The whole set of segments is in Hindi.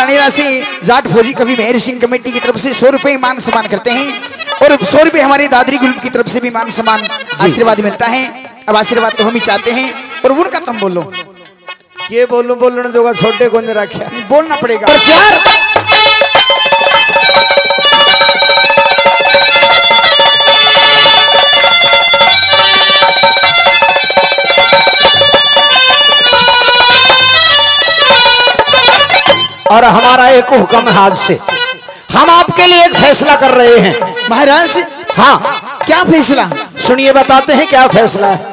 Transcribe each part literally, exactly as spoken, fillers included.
रानीदास जाट फौजी कवि महेर सिंह कमेटी की तरफ से सौ रुपये मान सम्मान करते हैं और सौ रुपये हमारे दादरी ग्रुप की तरफ से भी मान सम्मान आशीर्वाद मिलता है। अब आशीर्वाद तो हम ही चाहते हैं और उनका तुम बोलो ये बोलू बोलना जोगा छोटे को ने रखा बोलना पड़ेगा। और हमारा एक हुक्म है, हाथ से हम आपके लिए एक फैसला कर रहे हैं महाराज। हाँ, क्या फैसला सुनिए, बताते हैं क्या फैसला है।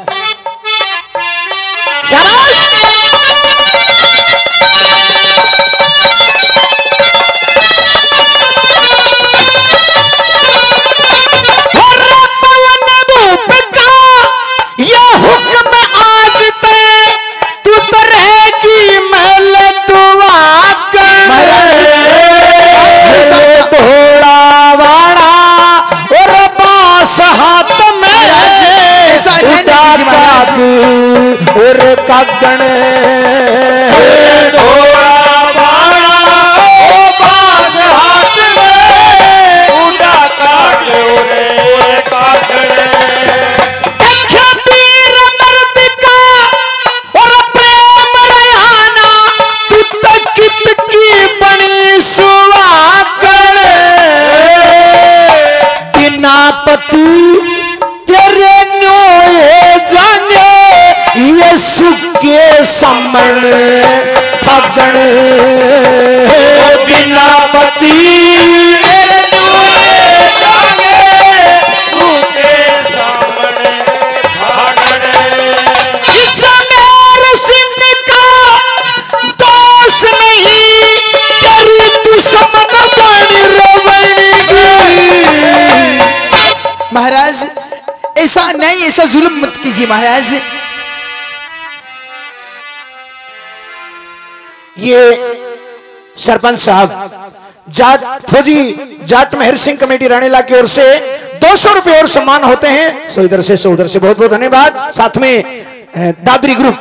यह हुक्म आज ते तू तो रहेगी महल तू थोड़ा वाड़ा और बास हाथ में और कागण समण फगण बिना पति सूखे समण फगण इस मेर सिंह का दोष नहीं तेरी दुश्मन बन रवणगी। महाराज ऐसा नहीं, ऐसा जुल्म मत कीजिए महाराज। ये सरपंच साहब जाट फौजी जाट महेर सिंह कमेटी राणीला की ओर से दो सौ रुपये और सम्मान होते हैं। सो इधर से सो उधर से बहुत बहुत धन्यवाद। साथ में दादरी ग्रुप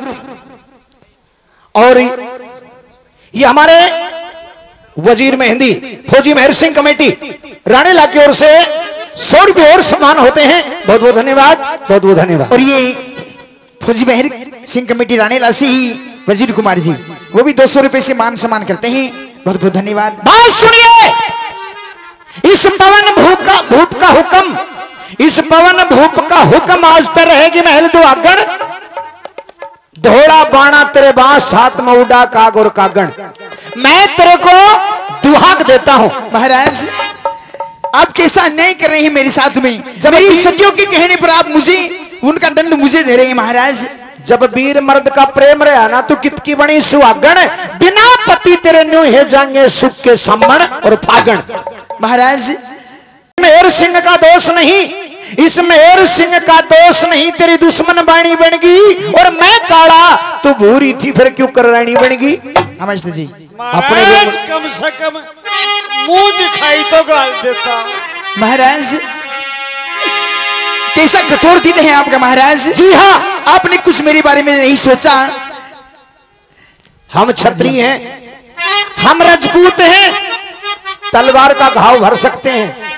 और ये हमारे वजीर मेहंदी फौजी महेर सिंह कमेटी राणीला की ओर से सौ रुपये और सम्मान होते हैं। बहुत बहुत धन्यवाद, बहुत बहुत धन्यवाद। और ये फौजी महेर सिंह कमेटी राणीला से ही वजीर कुमार जी वो भी दो सौ रुपए से मान सम्मान करते हैं। बहुत बहुत धन्यवाद। बात सुनिए, इस पवन भूप का भूप का हुक्म इस पवन भूप का हुक्म आज तर रहेगी महल दो आगण धोड़ा बाणा तेरे बांस हाथ में उड़ा काग और कागण मैं तेरे को दुहाग देता हूं। महाराज आप कैसा नहीं कर रहे हैं मेरे साथ में, जब मेरी सखियों के कहने पर आप मुझे उनका दंड मुझे दे रहे हैं महाराज। जब वीर मर्द का प्रेम रहा ना तो कितकी बनी सुहागण बिना पति तेरे न्यू है जाएंगे सुख के सम्मण और फागण। महाराज महेर सिंह का दोष नहीं, इस महेर सिंह का दोष नहीं तेरी दुश्मन बाणी बनगी और मैं काला तो भूरी थी फिर क्यों कर रानी बनगी। नमस्ते जी, अपने कम से कम मुंह दिखाई तो गाल देता। महाराज कैसा कठोर दिल है आपका महाराज। जी हाँ, आपने कुछ मेरे बारे में नहीं सोचा। हम क्षत्रिय हैं, हम रजपूत हैं, तलवार का घाव भर सकते हैं,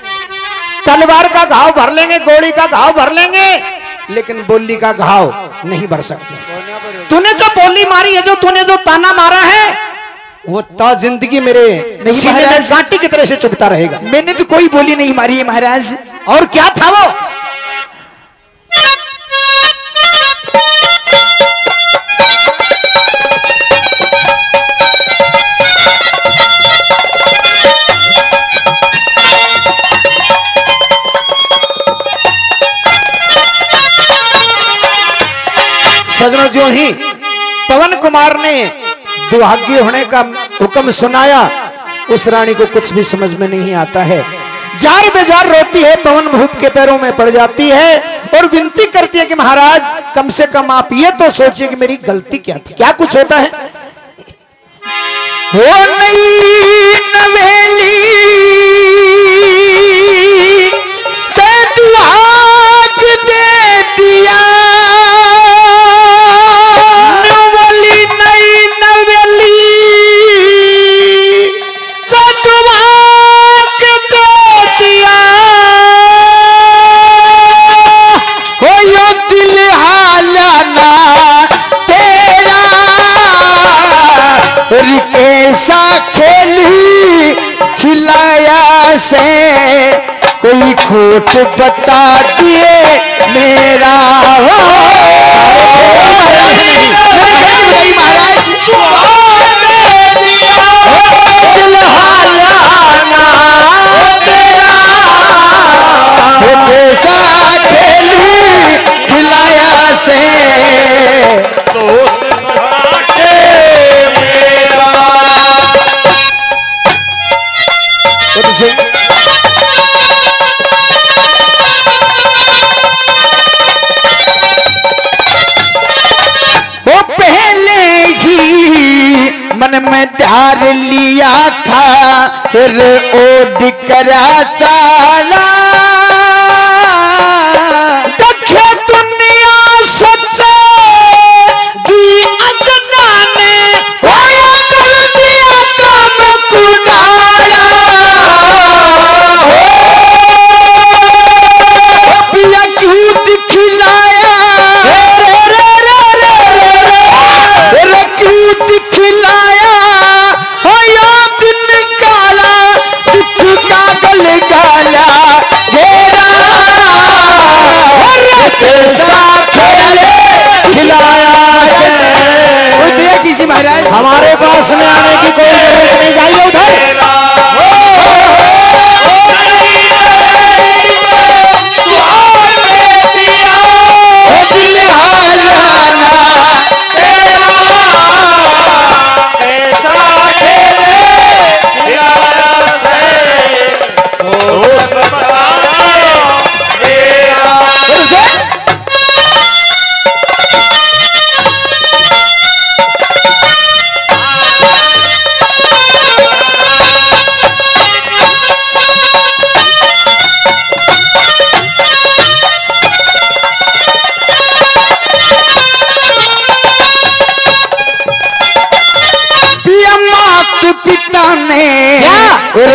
तलवार का घाव भर लेंगे, गोली का घाव भर लेंगे, लेकिन बोली का घाव नहीं भर सकते। तूने जो बोली मारी है, जो तूने जो ताना मारा है, वो ता जिंदगी मेरे घाटी की तरह से चुभता रहेगा। मैंने तो कोई बोली नहीं मारी है महाराज। और क्या था वो सजनों, जो ही पवन कुमार ने दुर्भाग्य होने का हुक्म सुनाया उस रानी को कुछ भी समझ में नहीं आता है। जार बेजार रोती है, पवन भूप के पैरों में पड़ जाती है और विनती करती है कि महाराज कम से कम आप ये तो सोचिए कि मेरी गलती क्या थी। क्या कुछ होता है वो नहीं नवेली ते दुहाग दे दिया ऐसा खोली खिलाया से कोई खोट बता दिए मेरा हो महाराज धार लिया था फिर ओढ़ करा चाला देखे दुनिया सच्चा की अंजना ने होया कर दिया काम कुनारा हो पिया क्यों दिखलाया रे रे रे रे रे क्यों दिखलाया किसी महाराज हमारे पास में आने की कोई जरूरत नहीं, जाइए उधर।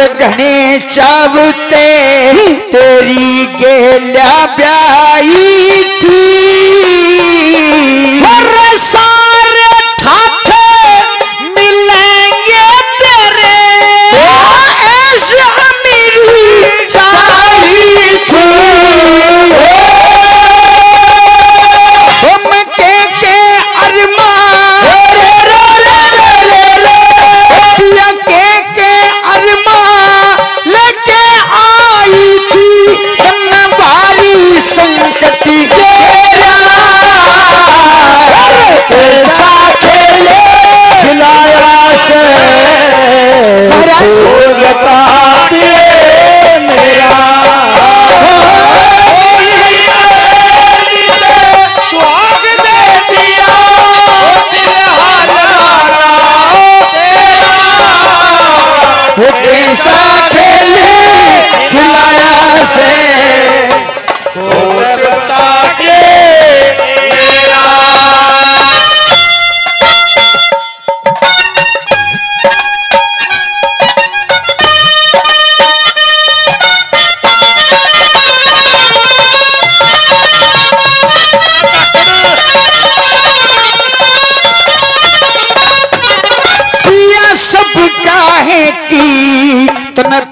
घने चावते तेरी गेल्या ब्याई थी सारे ठाठे मिलेंगे तेरे ऐसा मेरी चाही थी हम के के अरमान संकटी कैसा खेले खिलाया से बता दिए मेरा कैसा खेले खिलाया से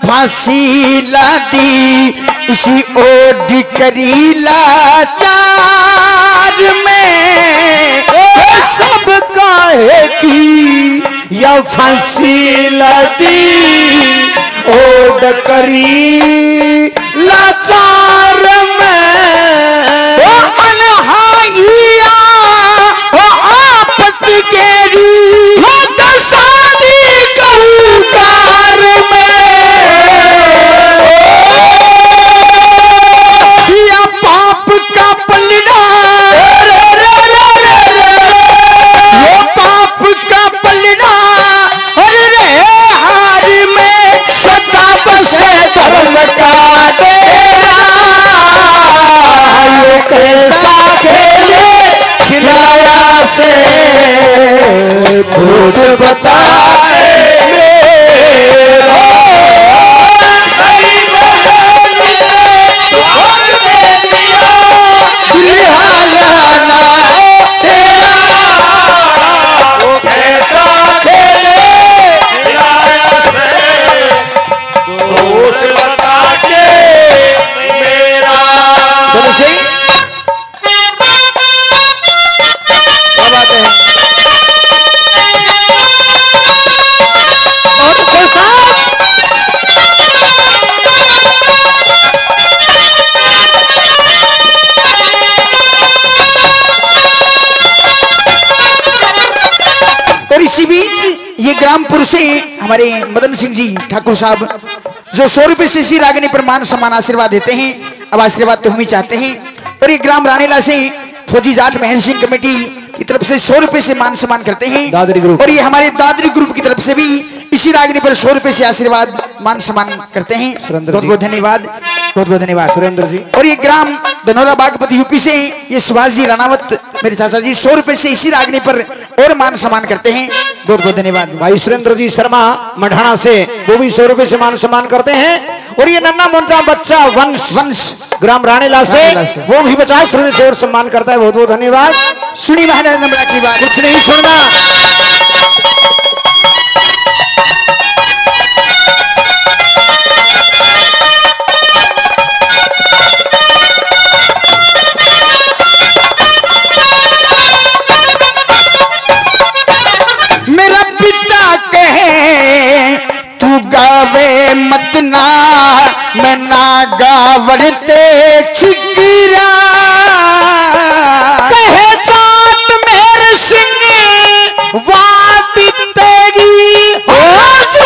फांसी ला दी इसी ओढ़ करी लाचार में सब काहे की या फांसी ला दी ओढ़ करी लाचार में ओ अनहाइया ओ आपत केरी हो दसादी कहूकार में कैसा खेले खिलाया से भूत बताए मेरा ग्रामपुर से हमारे मदन सिंह जी ठाकुर साहब जो सौ रुपए से सी रागनी पर मान सम्मान आशीर्वाद देते हैं, अब आशीर्वाद तो हम ही चाहते हैं। और ये ग्राम रानीला से फौजी जाट महेर सिंह कमेटी की तरफ से सौ रुपए से मान सम्मान करते हैं। और ये हमारे दादरी ग्रुप की तरफ से भी इसी रागनी पर सौ रुपए से आशीर्वाद मान सम्मान करते हैं। बहुत बहुत धन्यवाद, बहुत बहुत धन्यवाद सुरेंद्र जी। और ये ग्राम धनौरा बागपत यूपी से ये सुभाष जी राणावत मेरे चाचा जी सौ रुपए से इसी रागनी पर और मान सम्मान करते हैं। बहुत बहुत धन्यवाद। भाई सुरेंद्र जी शर्मा मढ़ाना से वो भी सौ रुपए से मान सम्मान करते हैं। और ये नन्ना मुन्ना बच्चा वंश वंश ग्राम राणेला से वो भी पचास रुपए से और सम्मान करता है। बहुत बहुत धन्यवाद। सुनी महाराज नंबर की बात कुछ नहीं सुनना। मतना मैं ना गावड़ते छिगिरा कहे जाट मेर सिंह वापी तेरी हो जो ससमत में लिखिया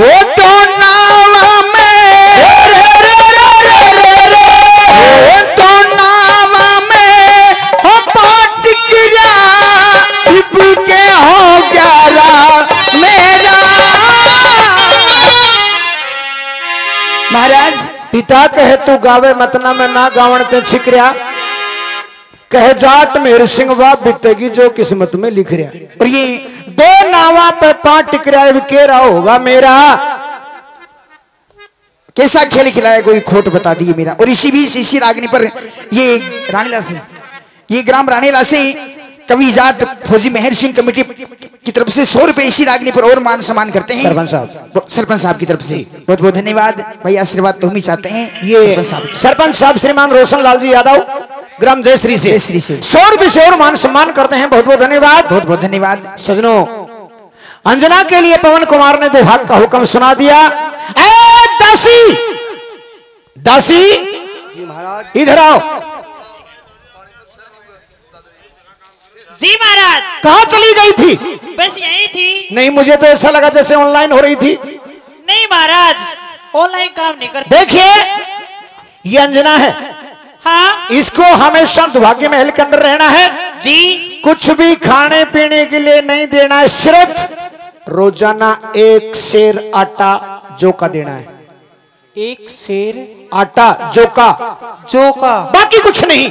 वो तो नाव में महाराज पिता कहे तू गावे मतना में ना गावणते छिकरिया कहे जाट मेर सिंह वा बिटेगी जो किस्मत में लिख रहा। और ये दो नावा पे पांच टिकरिया भी कह रहा होगा मेरा कैसा खेल खिलाया कोई खोट बता दी मेरा। और इसी बीच इसी रागनी पर ये रानीला से ये ग्राम रानीला से कवि जाट फौजी महेर सिंह कमेटी की तरफ से सौ रुपए इसी रागनी पर और मान सम्मान करते हैं। सरपंच साहब सरपंच साहब की तरफ से बहुत बहुत धन्यवाद। भाई आशीर्वाद तो हम ही चाहते हैं। ये सरपंच साहब श्रीमान रोशनलाल जी यादव ग्राम जयश्री से जयश्री से सौ रुपए से और मान सम्मान करते हैं। बहुत बहुत धन्यवाद, बहुत बहुत धन्यवाद। सजनों अंजना के लिए पवन कुमार ने दो भाग का हुक्म सुना दिया। दासी दासी इधर आओ जी महाराज। कहाँ चली गई थी? बस यही थी। नहीं मुझे तो ऐसा लगा जैसे ऑनलाइन हो रही थी। नहीं महाराज ऑनलाइन काम नहीं करते। देखिए ये अंजना है हाँ? इसको हमेशा दुभाग्य महल के अंदर रहना है जी। कुछ भी खाने पीने के लिए नहीं देना है, सिर्फ रोजाना एक शेर आटा जो का देना है। एक शेर आटा जो का जो का बाकी कुछ नहीं।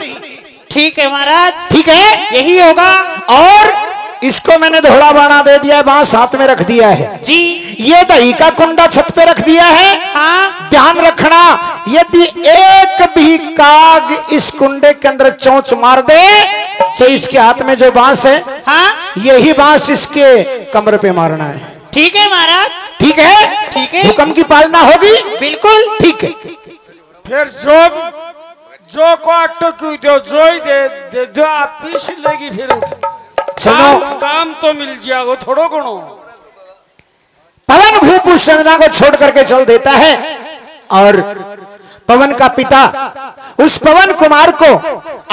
ठीक है महाराज ठीक है यही होगा। और इसको मैंने दोहरा बाना दे दिया है, बांस हाथ में रख दिया है जी। ये दही का कुंडा छत पे रख दिया है हाँ। ध्यान रखना यदि एक भी काग इस कुंडे के अंदर चोंच मार दे तो इसके हाथ में जो बांस है हाँ। यही बांस इसके कमर पे मारना है। ठीक है महाराज ठीक है ठीक है हुक्म की पालना होगी बिल्कुल ठीक है। फिर जो जो को अटक दो जो ही दे दे दो आप पीस लेगी फिर उठ सुनो काम तो मिल जाएगा थोड़ो गुणो। पवन भूभूषण को छोड़ करके चल देता है और पवन का पिता उस पवन कुमार को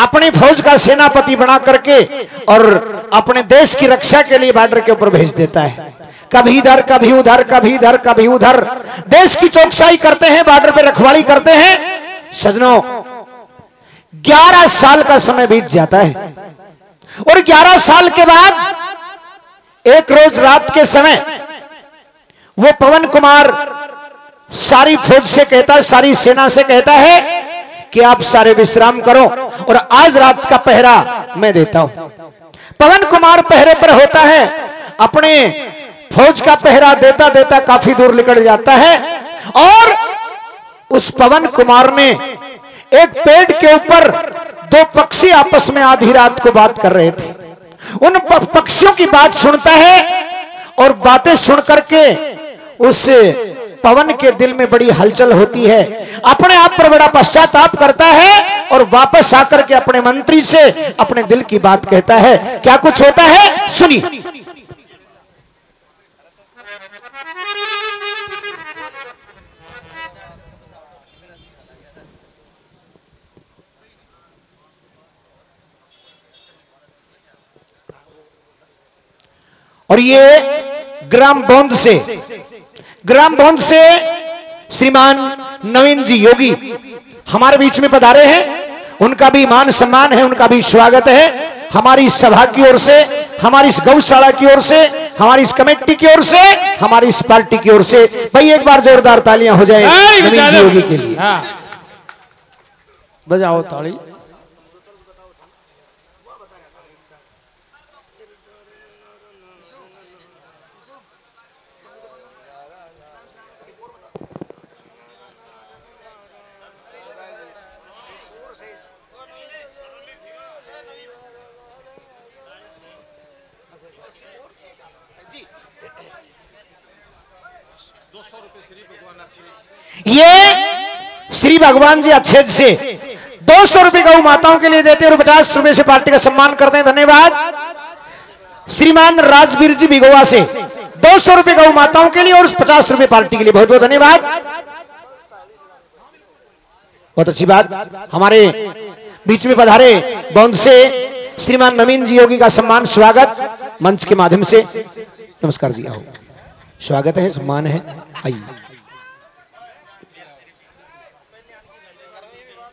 अपनी फौज का सेनापति बना करके और अपने देश की रक्षा के लिए बॉर्डर के ऊपर भेज देता है। कभी इधर कभी उधर कभी इधर कभी उधर देश की चौकसाई करते हैं, बॉर्डर पे रखवाली करते हैं। सजनों ग्यारह साल का समय बीत जाता है और ग्यारह साल के बाद एक रोज रात के समय वो पवन कुमार सारी फौज से कहता है सारी सेना से कहता है कि आप सारे विश्राम करो और आज रात का पहरा मैं देता हूं। पवन कुमार पहरे पर होता है, अपने फौज का पहरा देता देता काफी दूर निकल जाता है और उस पवन कुमार ने एक पेड़ के ऊपर दो पक्षी आपस में आधी रात को बात कर रहे थे। उन पक्षियों की बात सुनता है और बातें सुन करके उस पवन के दिल में बड़ी हलचल होती है। अपने आप पर बड़ा पश्चाताप करता है और वापस आकर के अपने मंत्री से अपने दिल की बात कहता है। क्या कुछ होता है सुनिए। और ये ग्राम बौंद से ग्राम बौंद से श्रीमान नवीन जी योगी हमारे बीच में पधारे हैं, उनका भी मान सम्मान है, उनका भी स्वागत है। हमारी सभा की ओर से, हमारी इस गौशाला की ओर से, हमारी इस कमेटी की ओर से, हमारी इस पार्टी की ओर से भाई एक बार जोरदार तालियां हो जाए नवीन जी योगी के लिए। हाँ। बजाओ ताली। ये श्री भगवान जी अच्छे से दो सौ रुपए गौ माताओं के लिए देते हैं और पचास रुपए से पार्टी का सम्मान करते हैं। धन्यवाद। श्रीमान राजवीर जी भिगोवा से दो सौ रुपए गौ माताओं के लिए और पचास रुपए पार्टी के लिए बहुत बहुत धन्यवाद। बहुत अच्छी बात। हमारे बीच में पधारे बौंद से श्रीमान नवीन जी योगी का सम्मान स्वागत मंच के माध्यम से। नमस्कार जी, आओ। स्वागत है, सम्मान है। आइए।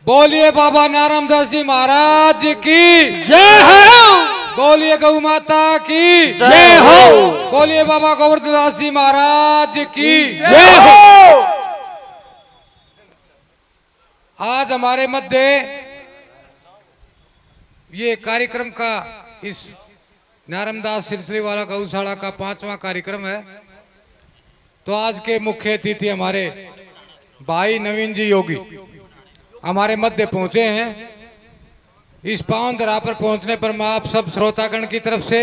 बोलिए बाबा नारायण दास जी महाराज की जय हो। बोलिए गौ माता की जय हो। बोलिए बाबा गोवर्धन दास जी महाराज की जय हो। आज हमारे मध्य ये कार्यक्रम का, इस नारायण दास सिलसिले वाला गौशाला का पांचवा कार्यक्रम है। तो आज के मुख्य अतिथि हमारे भाई नवीन जी योगी हमारे मध्य पहुंचे हैं। इस पावन धरा पर पहुंचने पर मैं आप सब श्रोतागण की तरफ से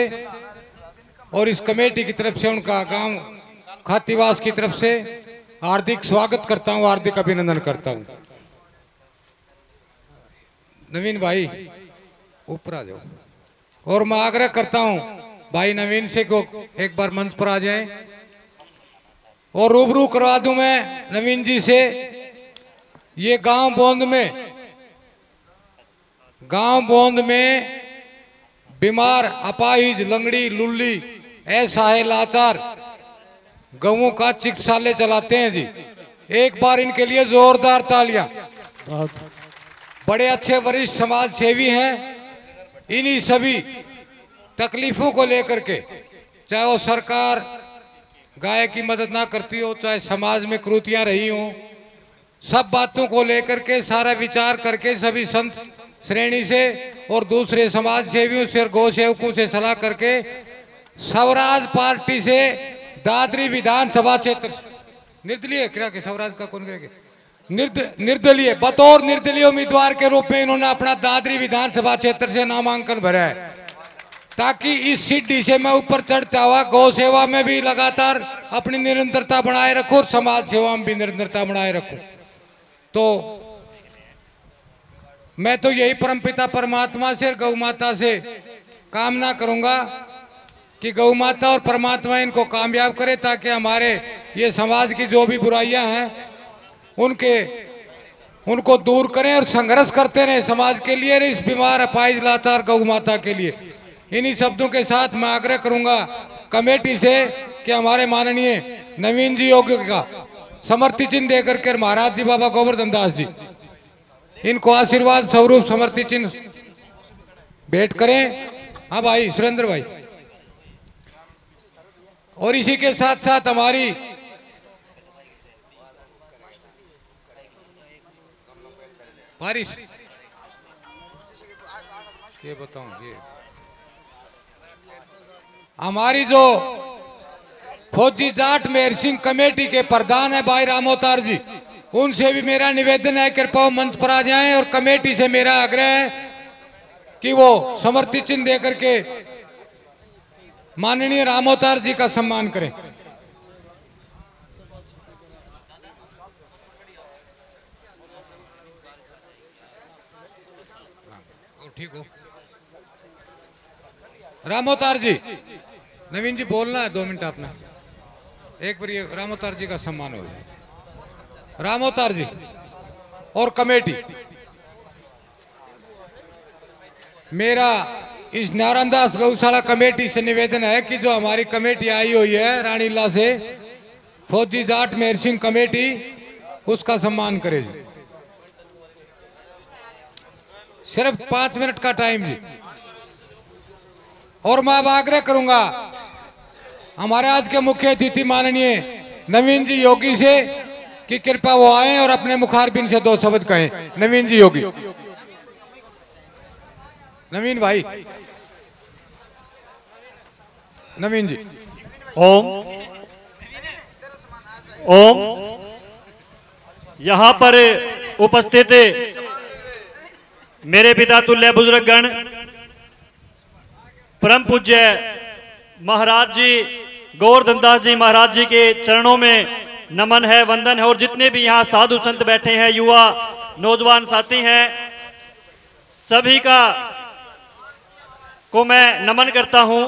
और इस कमेटी की तरफ से, उनका गांव खातीवास की तरफ से हार्दिक स्वागत करता हूं, हार्दिक अभिनंदन करता हूं। नवीन भाई ऊपर आ जाओ। और मैं आग्रह करता हूं भाई नवीन से को एक बार मंच पर आ जाएं और रूबरू करवा दूं मैं नवीन जी से। ये गांव बौंद में गांव बौंद में बीमार, अपाहिज, लंगड़ी, लुल्ली, असहाय, लाचार गऊ का चिकित्सालय चलाते हैं जी। एक बार इनके लिए जोरदार तालियां। बड़े अच्छे वरिष्ठ समाज सेवी हैं। इन्हीं सभी तकलीफों को लेकर के, चाहे वो सरकार गाय की मदद ना करती हो, चाहे समाज में कुरीतियां रही हों, सब बातों को लेकर के सारा विचार करके सभी संत श्रेणी से और दूसरे समाज सेवियों से और गौ सेवकों से सलाह करके स्वराज पार्टी से दादरी विधानसभा क्षेत्र निर्दलीय क्या के स्वराज का कौन करेंगे निर्द निर्दलीय बतौर निर्दलीय उम्मीदवार के रूप में इन्होंने अपना दादरी विधानसभा क्षेत्र से नामांकन भरा है, ताकि इस सीढ़ी से मैं ऊपर चढ़ता हुआ गौ सेवा में भी लगातार अपनी निरंतरता बनाए रखूँ और समाज सेवा में भी निरंतरता बनाए रखूँ। तो मैं तो यही परमपिता परमात्मा से और गौ माता से कामना करूंगा कि गौ माता और परमात्मा इनको कामयाब करे, ताकि हमारे ये समाज की जो भी बुराइयां हैं उनके उनको दूर करें और संघर्ष करते रहें समाज के लिए, इस बीमार, अपाहिज, लाचार गौ माता के लिए। इन्हीं शब्दों के साथ मैं आग्रह करूंगा कमेटी से कि हमारे माननीय नवीन जी योगी का समर्थि चिन्ह दे करके महाराज जी बाबा गोवर्धन दास जी इनको आशीर्वाद स्वरूप समर्थि चिन्ह भेंट करें। हाँ भाई सुरेंद्र भाई। और इसी के साथ साथ हमारी बारिश ये बताऊं, ये हमारी जो फौजी जाट महेर सिंह कमेटी के प्रधान है भाई रामोतार जी, उनसे भी मेरा निवेदन है कृपया मंच पर आ जाएं। और कमेटी से मेरा आग्रह है कि वो समर्थि चिन्ह दे करके माननीय रामोतार जी का सम्मान करें। ठीक हो रामोतार जी। नवीन जी बोलना है दो मिनट आपने, एक बार ये रामोतार जी का सम्मान हो जाए। रामोतार जी और कमेटी, मेरा इस नारायण दास गौशाला कमेटी से निवेदन है कि जो हमारी कमेटी आई हुई है रानीला से, फौजी जाट महेर सिंह कमेटी, उसका सम्मान करे। सिर्फ पांच मिनट का टाइम जी। और मैं अब आग्रह करूंगा हमारे आज के मुख्य अतिथि माननीय नवीन जी योगी से कि कृपया वो आए और अपने मुखारबिन से दो शब्द कहें। नवीन जी योगी, नवीन भाई, नवीन जी। ओम ओम यहाँ पर उपस्थित मेरे पिता तुल्य बुजुर्गगण, परम पूज्य महाराज जी गोवर्धन दास जी महाराज जी के चरणों में नमन है, वंदन है। और जितने भी यहाँ साधु संत बैठे हैं, युवा नौजवान साथी हैं, सभी का को मैं नमन करता हूं।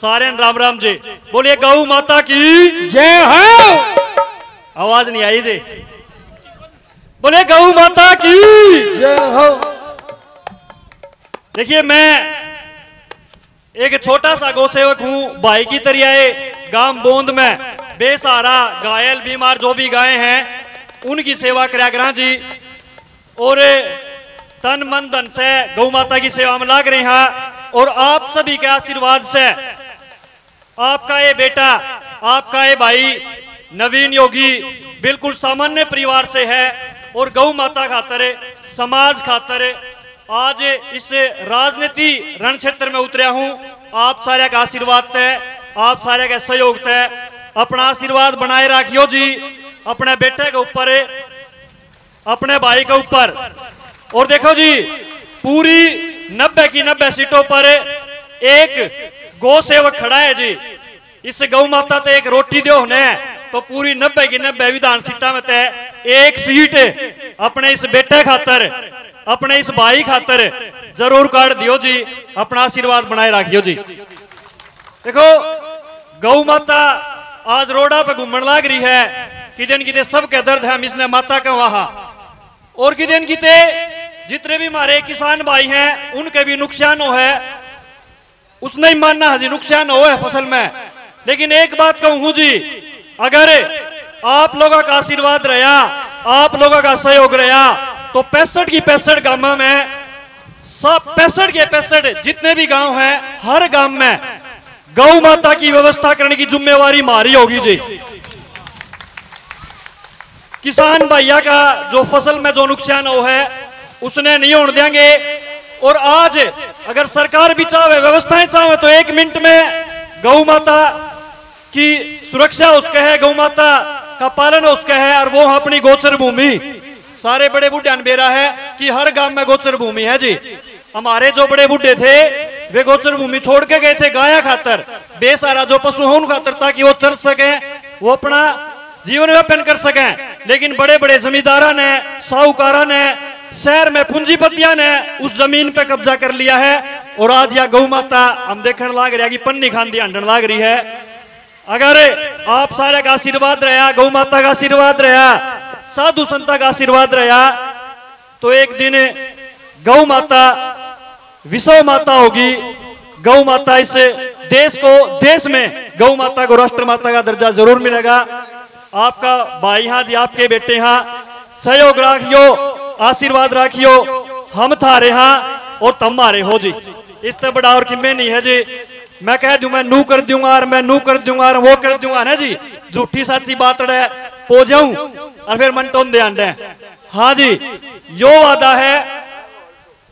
सारे राम राम जी बोलिए, गौ माता की जय हो। आवाज नहीं आई जी, बोले गौ माता की जय हो। देखिए, मैं एक छोटा सा गौसेवक हूं, भाई की तरियाए गांव बोंद में बेसहारा घायल बीमार जो भी गाय हैं उनकी सेवा कराया करा जी। और तन मन धन से गौ माता की सेवा में लाग रहे हैं। और आप सभी के आशीर्वाद से आपका ये बेटा, आपका ये भाई नवीन योगी बिल्कुल सामान्य परिवार से है और गौ माता खातर, समाज खातर आज इस राजनीति रण क्षेत्र में उतरा हूं। आप सारे का आशीर्वाद है, आप सारे का सहयोग है। अपना आशीर्वाद बनाए रखियो जी, अपने बेटे के ऊपर, अपने भाई के ऊपर। और देखो जी, पूरी नब्बे की नब्बे सीटों पर एक गौ सेवक खड़ा है जी। इस गौ माता ते एक रोटी दो होने तो पूरी नब्बे की नब्बे विधान सीटा में ते एक सीट अपने इस बेटे खातर, अपने इस भाई खातर जरूर काट दियो जी। अपना आशीर्वाद बनाए रखियो जी। देखो, गौ माता आज रोड़ा पे घूमन लाग रही है कि दिन किते सबके दर्द है इसने माता के वहा, और कि दिन किते जितने भी हमारे किसान भाई हैं उनके भी नुकसान हो है। उसने ही मानना है जी, नुकसान हो है फसल में। लेकिन एक बात कहूँ जी, अगर आप लोगों का आशीर्वाद रहा, आप लोगों का सहयोग रहा तो पैंसठ की पैंसठ गांव में, सब पैंसठ के पैंसठ जितने भी गांव हैं, हर गांव में गौ माता की व्यवस्था करने की जिम्मेवारी हमारी होगी जी। किसान भैया का जो फसल में जो नुकसान हो है उसने नहीं होने देंगे। और आज अगर सरकार भी चाहे, व्यवस्थाएं चाहे तो एक मिनट में गौ माता की सुरक्षा उसके है, गौ माता का पालन उसके है। और वो अपनी गोचर भूमि, सारे बड़े बूढ़े बेरा है कि हर गांव में गोचर भूमि है जी। हमारे जो बड़े बूढ़े थे वे गोचर भूमि छोड़ के गए थे गाया खातर, बेसहारा जो पशु हो उन खातर, ताकि वो चल सके, वो अपना जीवन व्यापन कर सके। लेकिन बड़े बड़े जमींदारा ने, साहूकारा ने, शहर में पूंजीपतिया ने उस जमीन पे कब्जा कर लिया है। और आज यह गौ माता हम देखने लाग रहा कि पन्नी खांदी हंडन लाग रही है। अगर आप सारे का आशीर्वाद रहा, गौ माता का आशीर्वाद रहा, साधु संता का आशीर्वाद रहा तो एक दिन गौ माता विश्व माता होगी। गौ माता इस देश को, देश में गौ माता को राष्ट्र माता का दर्जा जरूर मिलेगा। आपका भाई हाँ जी, आपके बेटे हाँ, सहयोग राखियो, आशीर्वाद राखियो। हम थारे हाँ और तुम मारे हो जी। इस तरह बड़ा और किम्मे नहीं है जी। मैं कह दूं, मैं नू कर दूंगा, मैं नू कर दूंगा, वो कर दूंगा ना जी, झूठी साची बात रहे पो जाऊं और फिर मन तो ध्यान दे। हाँ जी, यो वादा है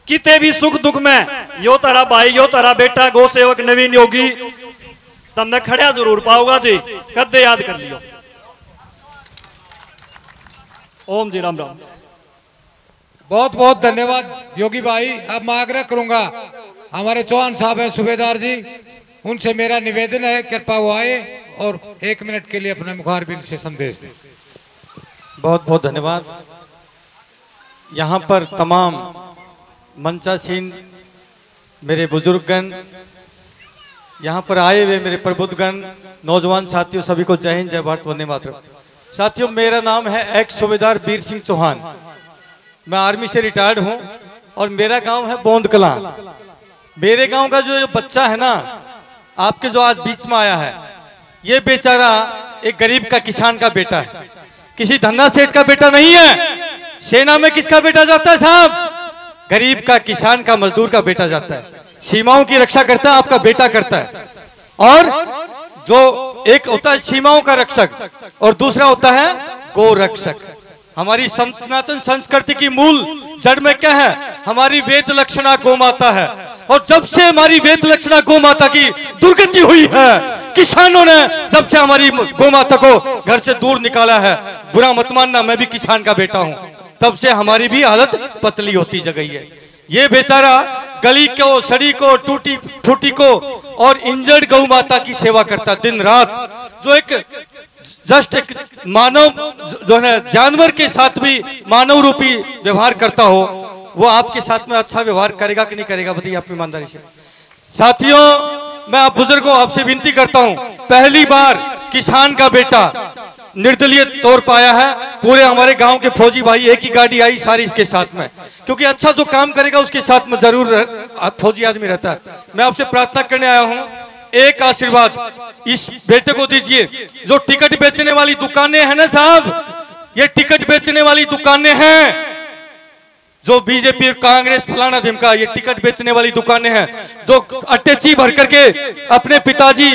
किते भी सुख दुख में यो तारा भाई, यो तारा बेटा गौ सेवक नवीन योगी तुमने खड़ा जरूर पाओगा जी। कदे याद कर लियो। ओम जी, राम राम। बहुत बहुत धन्यवाद योगी भाई। अब मैं आग्रह करूंगा हमारे चौहान साहब हैं सूबेदार जी, उनसे मेरा निवेदन है कृपया वो आए और एक मिनट के लिए अपने मुखारबिन से संदेश दें। बहुत बहुत धन्यवाद। यहाँ पर तमाम मंचासीन मेरे बुजुर्गगण, यहाँ पर आए हुए मेरे प्रबुद्धगण, नौजवान साथियों, सभी को जय हिंद, जय भारत, वंदे मातरम। साथियों, मेरा नाम है एक्स सूबेदार वीर सिंह चौहान। मैं आर्मी से रिटायर्ड हूं और मेरा गांव है बोंद कलां। मेरे गांव का जो बच्चा है ना, आपके जो आज बीच में आया है, ये बेचारा एक गरीब का किसान का बेटा है, किसी धन्ना सेठ का बेटा नहीं है। सेना में किसका बेटा जाता है साहब? गरीब का, किसान का, मजदूर का बेटा जाता है। सीमाओं की रक्षा करता है आपका बेटा करता है। और जो एक होता है सीमाओं का रक्षक और दूसरा होता है गोरक्षक। हमारी सनातन संस्कृति की मूल जड़ में क्या है? हमारी वेद लक्षणा गौ माता है। और जब से हमारी वेद लक्षणा गौ माता की दुर्गति हुई है, किसानों ने जब से हमारी गौ माता को घर से दूर निकाला है, बुरा मत मानना मैं भी किसान का बेटा हूं, तब से हमारी भी हालत पतली होती जा गई है। ये बेचारा गली को, सड़ी को, टूटी फूटी को और इंजर्ड गौ माता की सेवा करता दिन रात। जो एक जस्ट एक मानव जो है जानवर के साथ भी मानव रूपी व्यवहार करता हो, वो आपके साथ में अच्छा व्यवहार करेगा कि नहीं करेगा, बताइए आपकी ईमानदारी से। साथियों, मैं आप बुजुर्गों आपसे विनती करता हूं, पहली बार किसान का बेटा निर्दलीय तौर पाया है। पूरे हमारे गांव के फौजी भाई एक ही गाड़ी आई सारी इसके साथ में, क्योंकि अच्छा जो काम करेगा उसके साथ में जरूर फौजी आदमी रहता है। मैं आपसे प्रार्थना करने आया हूं, एक आशीर्वाद इस बेटे को दीजिए। जो टिकट बेचने वाली दुकानें हैं ना साहब, ये टिकट बेचने वाली दुकानें हैं, जो बीजेपी और कांग्रेस फलाना धिमका, ये टिकट बेचने वाली दुकानें हैं, जो अटैची भर करके अपने पिताजी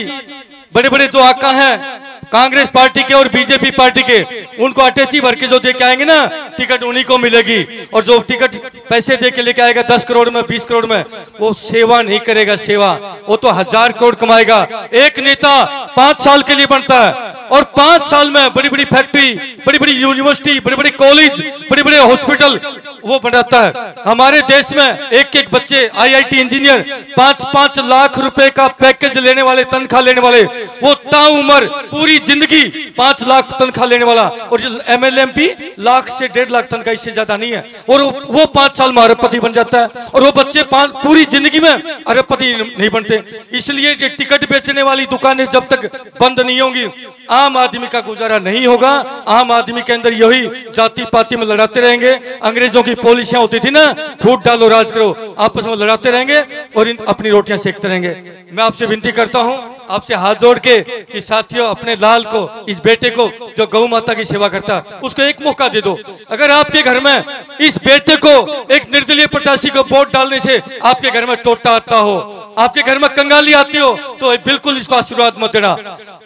बड़े बड़े जो आका हैं कांग्रेस पार्टी के और बीजेपी पार्टी के, उनको अटैची भर के जो दे के आएंगे ना टिकट, उन्हीं को मिलेगी। और जो टिकट पैसे दे के लेके आएगा दस करोड़ में, बीस करोड़ में, वो सेवा नहीं करेगा सेवा, वो तो हजार करोड़ कमाएगा। एक नेता पांच साल के लिए बनता है और पांच साल में बड़ी बड़ी फैक्ट्री, बड़ी बड़ी यूनिवर्सिटी, बड़े बड़े कॉलेज, बड़े बड़े हॉस्पिटल वो बनाता है। हमारे देश में एक एक बच्चे आई आई टी इंजीनियर, पांच पांच लाख रुपए का पैकेज लेने वाले, तनख्वाह लेने वाले, वो ताउमर पूरी जिंदगी पांच लाख तनख्वाह लेने वाला। और M L M P lakh से डेढ़ लाख तनख्वाह, इससे ज्यादा नहीं है। और वो पांच साल में अरबपति बन जाता है और वो बच्चे पूरी जिंदगी में अरबपति नहीं बनते। इसलिए टिकट बेचने वाली दुकानें जब तक बंद नहीं होंगी, आम आदमी का गुजारा नहीं होगा। आम आदमी के अंदर यही जाति पाति में लड़ाते रहेंगे। अंग्रेजों की पॉलिसियां होती थी ना, फूट डालो राज करो, आपस में लड़ाते रहेंगे और अपनी रोटियां सेकते रहेंगे। मैं आपसे विनती करता हूं, आपसे हाथ जोड़ के कि साथियों, अपने लाल को, इस बेटे को जो गौ माता की सेवा करता, उसको एक मौका दे दो। अगर आपके घर में इस बेटे को, एक निर्दलीय प्रत्याशी को वोट डालने से आपके घर में टोटा आता हो, आपके घर में कंगाली आती हो, तो बिल्कुल इसको आशीर्वाद मत देना।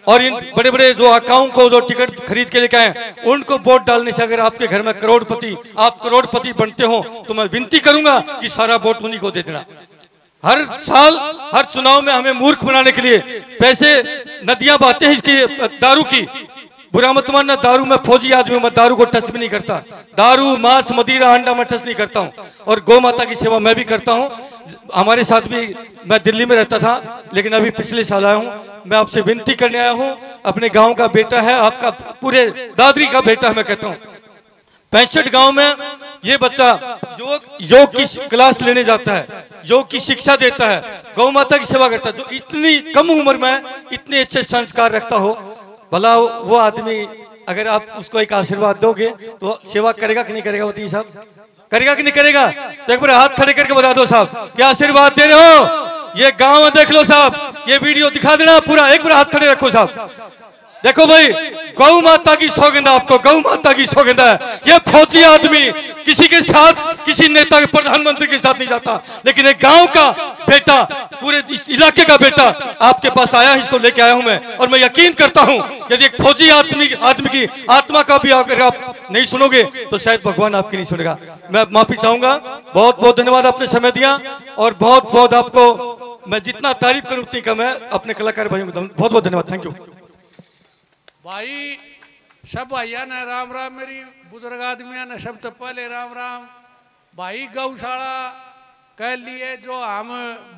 और इन बड़े बड़े जो आकाओं को जो टिकट खरीद के लेके आए, उनको वोट डालने से अगर आपके घर में करोड़पति, आप करोड़पति बनते हो, तो मैं विनती करूंगा कि सारा वोट उन्हीं को दे देना। हर साल हर चुनाव में हमें मूर्ख बनाने के लिए पैसे, नदियां बहते हैं इसकी दारू की। बुरा मत मानना, दारू में फौजी आदमी मैं दारू को टच भी नहीं करता, दारू मांस मदिरा अंडा मैं टच नहीं करता हूं। और गौ माता की सेवा मैं भी करता हूं। हमारे साथ भी, मैं दिल्ली में रहता था लेकिन अभी पिछले साल आया हूं। मैं आपसे विनती करने आया हूं, अपने गांव का बेटा है, आपका पूरे दादरी का बेटा है, मैं कहता हूं। पैंसठ गांव में ये बच्चा योग योग की क्लास लेने जाता है, योग की शिक्षा देता है, गौ माता की सेवा करता है। जो इतनी कम उम्र में इतने अच्छे संस्कार रखता हो, भला वो आदमी अगर आप उसको एक आशीर्वाद दोगे तो सेवा करेगा कि नहीं करेगा, बताइए साहब? करेगा कि नहीं करेगा? तो एक बार हाथ खड़े करके बता दो साहब, क्या आशीर्वाद दे रहे हो? ये गांव देख लो साहब, ये वीडियो दिखा देना पूरा, एक बार हाथ खड़े रखो साहब। देखो भाई, गौ माता की सौगंध, आपको गौ माता की सौगंध है। ये फौजी आदमी किसी के साथ, किसी नेता के, प्रधानमंत्री के साथ नहीं जाता, लेकिन एक गांव का बेटा, पूरे इस इलाके का बेटा आपके पास आया, इसको लेके आया हूं मैं। और मैं यकीन करता हूं, यदि एक फौजी आदमी आदमी की आत्मा का भी अगर आप नहीं सुनोगे तो शायद भगवान आपकी नहीं सुनेगा। मैं माफी चाहूंगा, बहुत बहुत धन्यवाद आपने समय दिया। और बहुत बहुत आपको मैं जितना तारीफ करूं उतनी कम है। अपने कलाकार भाइयों को बहुत बहुत धन्यवाद, थैंक यू भाई। सब भाइया ने राम राम, मेरी बुजुर्ग आदमिया ने सब पहले राम राम। भाई, गौशाला कह लिए जो हम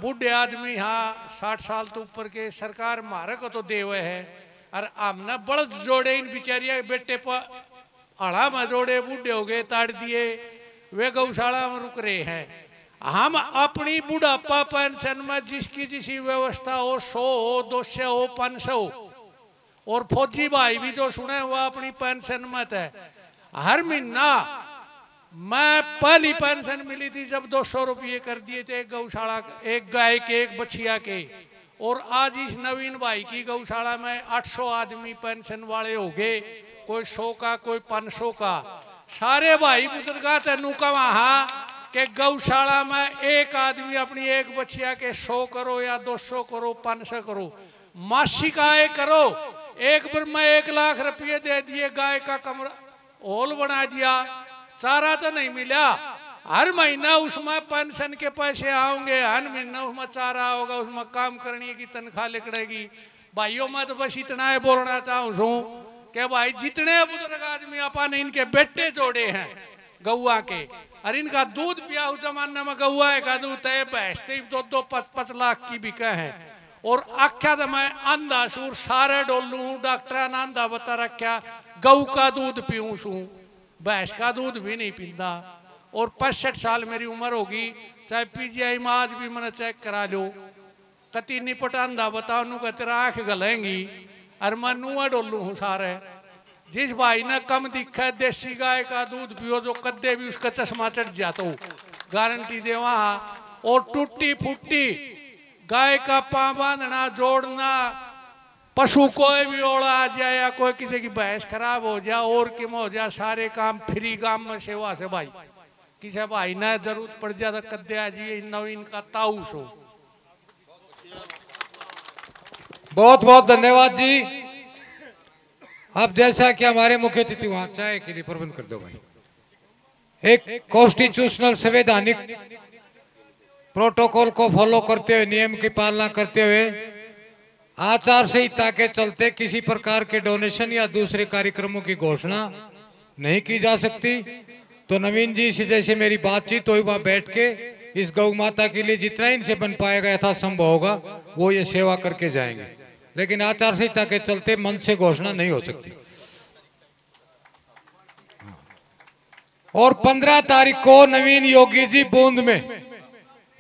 बूढ़े आदमी हाँ, साठ साल तो ऊपर के, सरकार मारे को तो देवे है। और हमने बड़द जोड़े इन बेचारिया बेटे पर, अड़ा में जोड़े, बूढ़े हो गए, ताड़ दिए, वे गौशाला में रुक रहे हैं। हम अपनी बुढ़ापा पेंशन में जिसकी जिसकी व्यवस्था हो, सौ हो, दो सौ हो, पाँच सौ हो। और फौजी भाई भी जो सुने हुआ अपनी पेंशन मत है, हर महीना मैं पहली पेंशन मिली थी जब दो सौ रुपये कर दिए थे गौशाला एक गाय के एक बछिया के, और आज इस नवीन भाई की गौशाला में आठ सौ आदमी पेंशन वाले हो गए, कोई सौ का कोई पाँच सौ का। सारे भाई बुजुर्गा तेनू कहा कि गौशाला में एक आदमी अपनी एक बछिया के सौ करो या दो सौ करो पाँच सौ करो, मासिक आय करो। एक बार मैं एक लाख रुपये दे दिए, गाय का कमरा हॉल बना दिया, चारा तो नहीं मिला, हर महीना उसमें पेंशन के पैसे आओगे, हर महीना उसमें चारा होगा, उसमें काम करने की तनख्वाह लिखड़ेगी। भाइयों मैं तो बस इतना ही बोलना चाहूँ कि भाई जितने बुजुर्ग आदमी अपन इनके बेटे जोड़े हैं गौवा के, और इनका दूध पिया उस जमाने में गौवा का दूध तय बहसते दो दो पाँच पाँच लाख की बिका है। और आख्या तो मैं आंधा सूर सारे डोलू डॉक्टर ने आंधा बता रख्या गऊ का दूध पीऊँ सूँ, भैंस का दूध भी नहीं पीता। और पैंसठ साल मेरी उम्र होगी, चाहे पीजीआई में आज भी मैंने चेक करा लो, कति निपटांदा बताओ नू कहते आँख गलेंगी और मैं नुआ डोलू हूँ सारे। जिस भाई ने कम दिखा देसी गाय का दूध पियो, जो कद्दे भी उसका चश्मा चढ़ जाता हो, गारंटी दे वहाँ। और टूटी फूटी गाय का पाँव बांधना जोड़ना, पशु कोई भी ओला आ जाए या कोई किसी की भैंस खराब हो जाए और किम हो जाए, सारे काम फ्री काम में सेवा से भाई किसी भाई ना जरूरत पड़ जाए तो कद्या जी नवीन का ताउस हो। बहुत बहुत धन्यवाद जी। अब जैसा कि हमारे मुख्य अतिथि वहां चाहे के लिए प्रबंध कर दो भाई, एक कॉन्स्टिट्यूशनल संवैधानिक प्रोटोकॉल को फॉलो करते हुए, नियम की पालना करते हुए, आचार संहिता के चलते किसी प्रकार के डोनेशन या दूसरे कार्यक्रमों की घोषणा नहीं की जा सकती। तो नवीन जी से जैसे मेरी बातचीत हुई वहाँ बैठ के इस गौ माता के लिए जितना इनसे बन पाएगा यथासंभव होगा वो ये सेवा करके जाएंगे, लेकिन आचार संहिता के चलते मन से घोषणा नहीं हो सकती। और पंद्रह तारीख को नवीन योगी जी बूंद में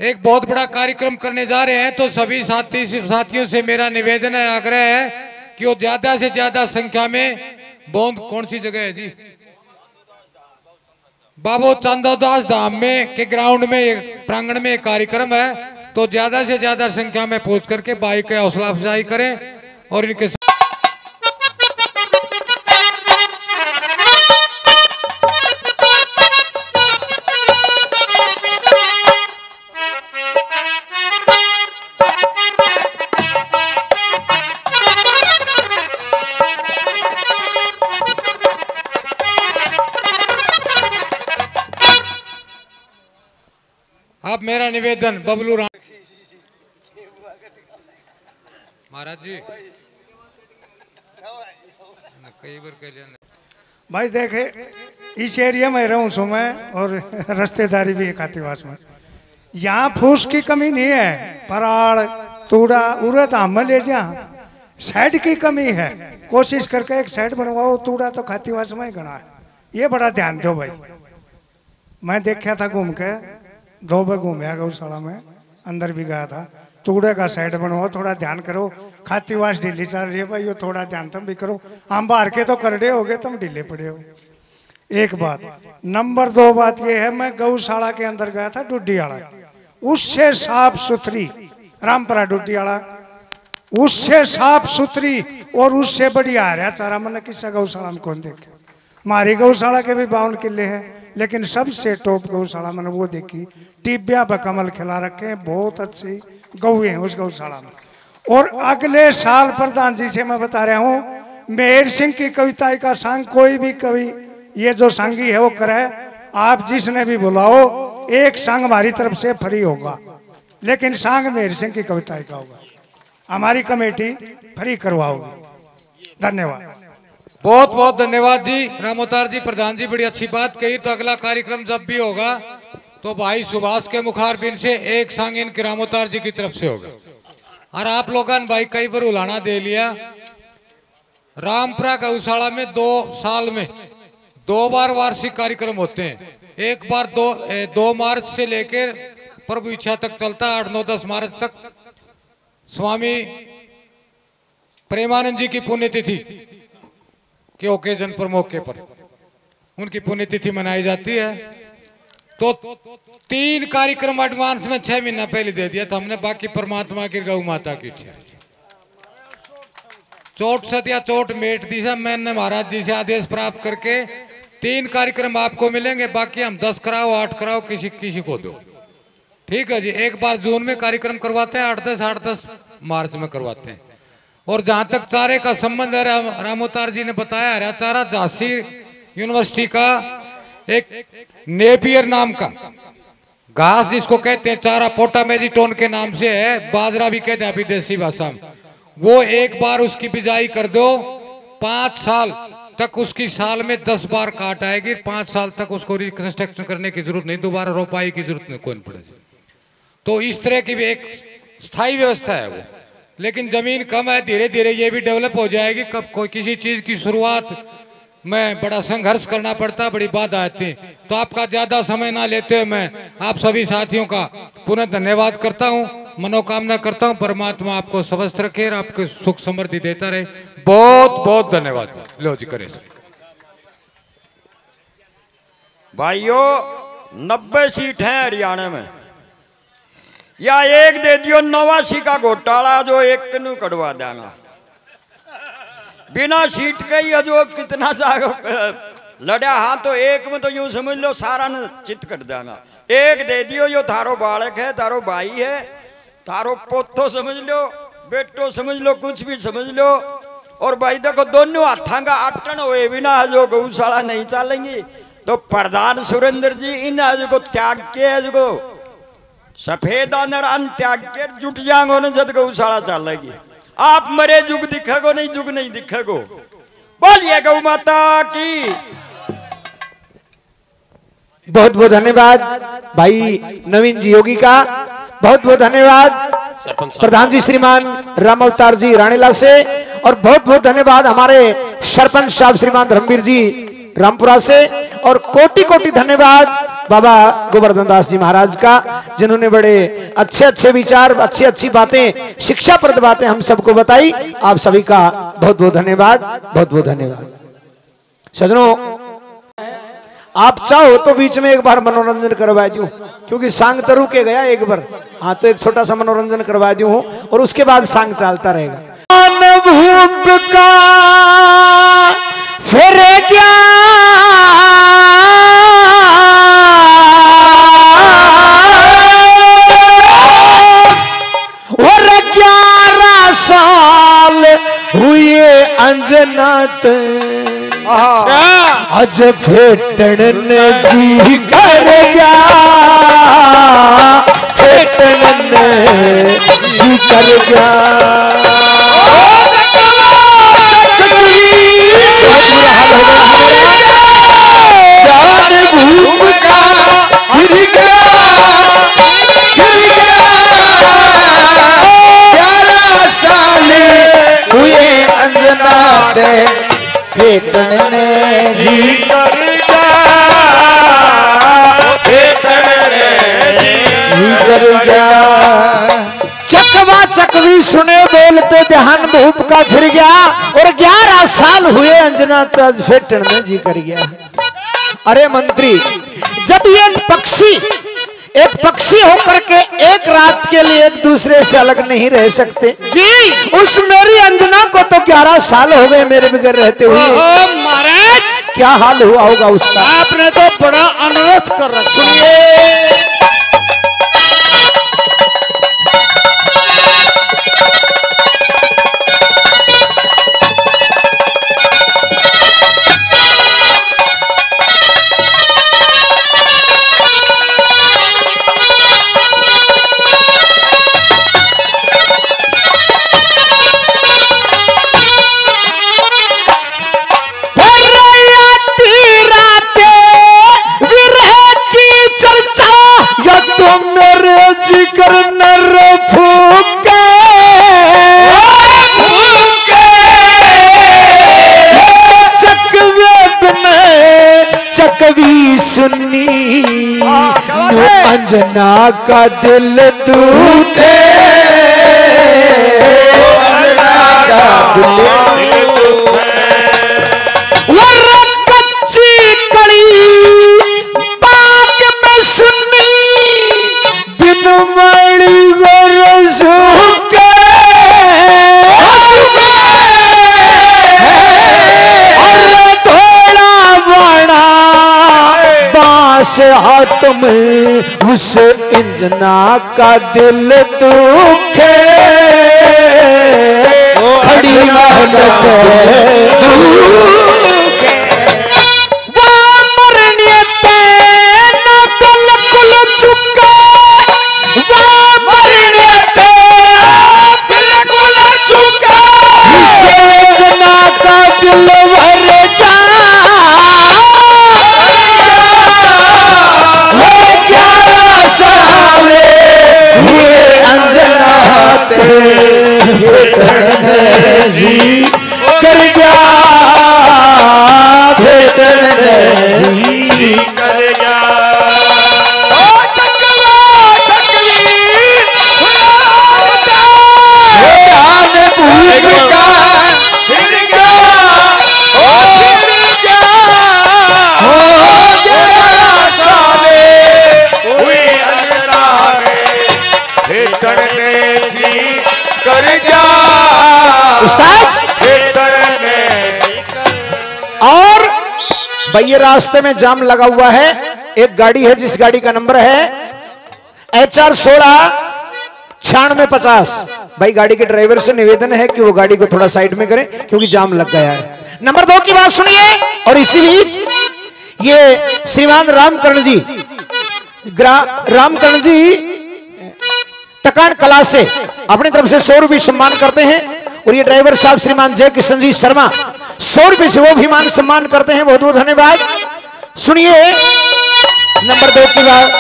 एक बहुत बड़ा कार्यक्रम करने जा रहे हैं, तो सभी साथी साथियों से मेरा निवेदन है, आग्रह है कि वो ज्यादा से ज्यादा संख्या में बूंद, कौन सी जगह है जी, बाबू चंदादास धाम में के ग्राउंड में एक प्रांगण में एक कार्यक्रम है, तो ज्यादा से ज्यादा संख्या में पहुंच करके बाइक की हौसला अफजाई करें और इनके मेरा निवेदन बबलू राणा महाराज जी कई बार कह लिया भाई। देखे इस एरिया में रहूं सो मैं और रिश्तेदारी भी है खातीवास में, यहाँ फूस की कमी नहीं है, पराड़ तूड़ा उरद हमल ले जा, साइड की कमी है, कोशिश करके एक साइड बनवाओ, तूड़ा तो खातीवास में ही गणा है, ये बड़ा ध्यान दो भाई। मैं देखा था घूम के, दो बार घूमया गौशाला में, अंदर भी गया था, तूड़े का साइड बनवाओ, थोड़ा ध्यान करो, खातीवास ढीली चल रही है भाई, यो थोड़ा ध्यान तुम भी करो, हम बाहर के तो करडे हो गए, तुम ढीले पड़े हो। एक बात, नंबर दो बात ये है, मैं गौशाला के अंदर गया था डुड्डीवाला, उससे साफ सुथरी रामपुरा डुड्डीवाला उससे साफ सुथरी और उससे बढ़िया आ रहा चारा मन किस्सा गौशाला में कौन देखे। हमारी गौशाला के भी बावन किले हैं, लेकिन सबसे टॉप गौशाला मैंने वो देखी, टिब्बिया बकमल खिला रखे हैं, बहुत अच्छी गौएं हैं उस गौशाला में। और अगले साल प्रधान जी से मैं बता रहा हूँ, महेर सिंह की कविताई का संग कोई भी कवि ये जो संगी है वो करे, आप जिसने भी बुलाओ एक संग हमारी तरफ से फ्री होगा, लेकिन संग महेर सिंह की कविताई का होगा, हमारी कमेटी फ्री करवाओगी। धन्यवाद, बहुत बहुत धन्यवाद जी। रामोतार जी, प्रधान जी बड़ी अच्छी बात कही, तो अगला कार्यक्रम जब भी होगा तो भाई सुभाष के मुखारबिन से एक संग इनके रामोतार जी की तरफ से होगा। और आप लोगों ने भाई कई बार उलाना दे लिया, रामपुरा गौशाला में दो साल में दो बार वार्षिक कार्यक्रम होते हैं, एक बार दो दो मार्च से लेकर प्रभु इच्छा तक चलता, आठ नौ दस मार्च तक स्वामी प्रेमानंद जी की पुण्यतिथि के ओकेजन पर मौके पर उनकी पुण्यतिथि मनाई जाती है। तो तीन कार्यक्रम एडवांस में छह महीना पहले दे दिया था हमने, बाकी परमात्मा की गौ माता की इच्छा। चोट सत्या चोट मेट दी सब, मैंने महाराज जी से आदेश प्राप्त करके तीन कार्यक्रम आपको मिलेंगे, बाकी हम दस कराओ आठ कराओ किसी किसी को दो। ठीक है जी, एक बार जून में कार्यक्रम करवाते हैं, आठ दस आठ दस मार्च में करवाते हैं। और जहां तक चारे का संबंध है, राम, रामोतार जी ने बताया हरा चारा झांसी यूनिवर्सिटी का एक, एक नेपियर नाम का घास जिसको कहते हैं चारा, पोटा मेजिटोन के नाम से है, बाजरा भी कहते हैं विदेशी भाषा में। वो एक बार उसकी बिजाई कर दो, पांच साल तक उसकी साल में दस बार काट आएगी, पांच साल तक उसको रिकंस्ट्रक्शन करने की जरूरत नहीं, दोबारा रोपाई की जरूरत नहीं कोई पड़ेगी। तो इस तरह की भी एक स्थायी व्यवस्था है वो, लेकिन जमीन कम है, धीरे धीरे ये भी डेवलप हो जाएगी। कब कोई किसी चीज की शुरुआत मैं बड़ा संघर्ष करना पड़ता, बड़ी बात आती। तो आपका ज्यादा समय ना लेते हुए मैं आप सभी साथियों का पुनः धन्यवाद करता हूँ, मनोकामना करता हूँ परमात्मा आपको स्वस्थ रखे और आपको सुख समृद्धि देता रहे। बहुत बहुत धन्यवाद। लो जी करे भाइयों, नब्बे सीट है हरियाणा में, या एक दे दियो नवासी का घोटाला जो एक नू कड़वा देना, बिना सीट के ही अजोब कितना सा लड़ा। हाँ तो एक में तो यूं समझ लो सारा न चित कर देना। एक दे दियो यो थारो बालक है, थारो भाई है, थारो पोतो समझ लो, बेटो समझ लो, कुछ भी समझ लो। और भाई देखो दोनों हाथा का आटन हुए बिना जो गौशाला नहीं चलेंगी। तो प्रधान सुरेंद्र जी इन आज को त्याग के आज को सफेद आनर अन त्याग के जुट जाओ न जद गौशाला चलेगी। आप मरे जुग दिखेगो नहीं, जुग नहीं दिखेगो। बोलिए गौ माता की। बहुत बहुत धन्यवाद भाई नवीन जी योगी का, बहुत बहुत धन्यवाद प्रधान जी श्रीमान राम अवतार जी राणेला से, और बहुत बहुत धन्यवाद हमारे सरपंच साहब श्रीमान धर्मवीर जी रामपुरा से, और कोटि कोटि धन्यवाद बाबा गोवर्धन दास जी महाराज का, जिन्होंने बड़े अच्छे अच्छे विचार, अच्छी अच्छी बातें, शिक्षाप्रद बातें हम सबको बताई। आप सभी का बहुत बहुत धन्यवाद, बहुत बहुत धन्यवाद। सजनों, आप चाहो तो बीच में एक बार मनोरंजन करवा दूं, क्योंकि सांग तरु के गया एक बार। हाँ तो एक छोटा सा मनोरंजन करवा दूं और उसके बाद सांग चलता रहेगा। फिर क्या साल हुए अंजना अज फेटन जी कर गया, फेटन जी कर गया। फेटने जी कर गया, फेटने जी कर गया। चकवा चकवी सुने बोलते ध्यान भूप का फिर गया, और ग्यारह साल हुए अंजना तज फेटने जी कर गया। अरे मंत्री, जब ये पक्षी एक पक्षी होकर के एक रात के लिए एक दूसरे से अलग नहीं रह सकते जी, उस मेरी अंजना को तो ग्यारह साल हो गए मेरे बगैर रहते हुए। महाराज क्या हाल हुआ होगा उसका, आपने तो बड़ा अनर्थ कर रखा। सुनी अंजना का दिल टूटे, कच्ची कड़ी बाग में पास हाथ में उस अंजना का दिल दुखे खड़ी वो मरने तेन बिल्कुल झुका वो मरने तेन बिल्कुल झुका उस अंजना का दिल भर जा जी कर गया जी कर गया चकला चकली भूमिका फिर गया हो गया साले हुई अंजना में कर गया उस्ताद और भैया रास्ते में जाम लगा हुआ है। एक गाड़ी है जिस गाड़ी का नंबर है एच आर सोलह छियानवे पचास। भाई गाड़ी के ड्राइवर से निवेदन है कि वो गाड़ी को थोड़ा साइड में करें क्योंकि जाम लग गया है। नंबर दो की बात सुनिए। और इसी बीच ये श्रीमान रामकरण जी रामकरण जी तकान कला से अपनी तरफ से सौ रुपये सम्मान करते हैं। और ये ड्राइवर साहब श्रीमान जय किशन जी शर्मा सौ रुपये से वो भी मान सम्मान करते हैं। बहुत बहुत धन्यवाद। सुनिए नंबर दो की बात।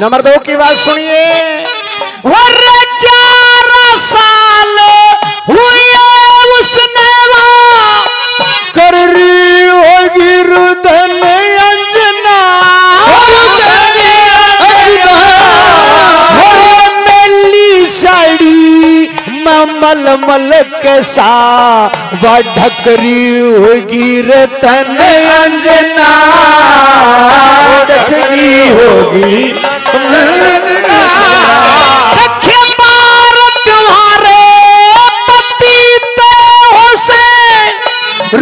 नंबर दो की बात सुनिए। ग्यारह साल हुए उसने कर रही होगी रुदन अंजना मेली साड़ी मल मल के सा व ढकरी होगी रतन अंजना ढकरी होगी बार तुम्हारे पति हो से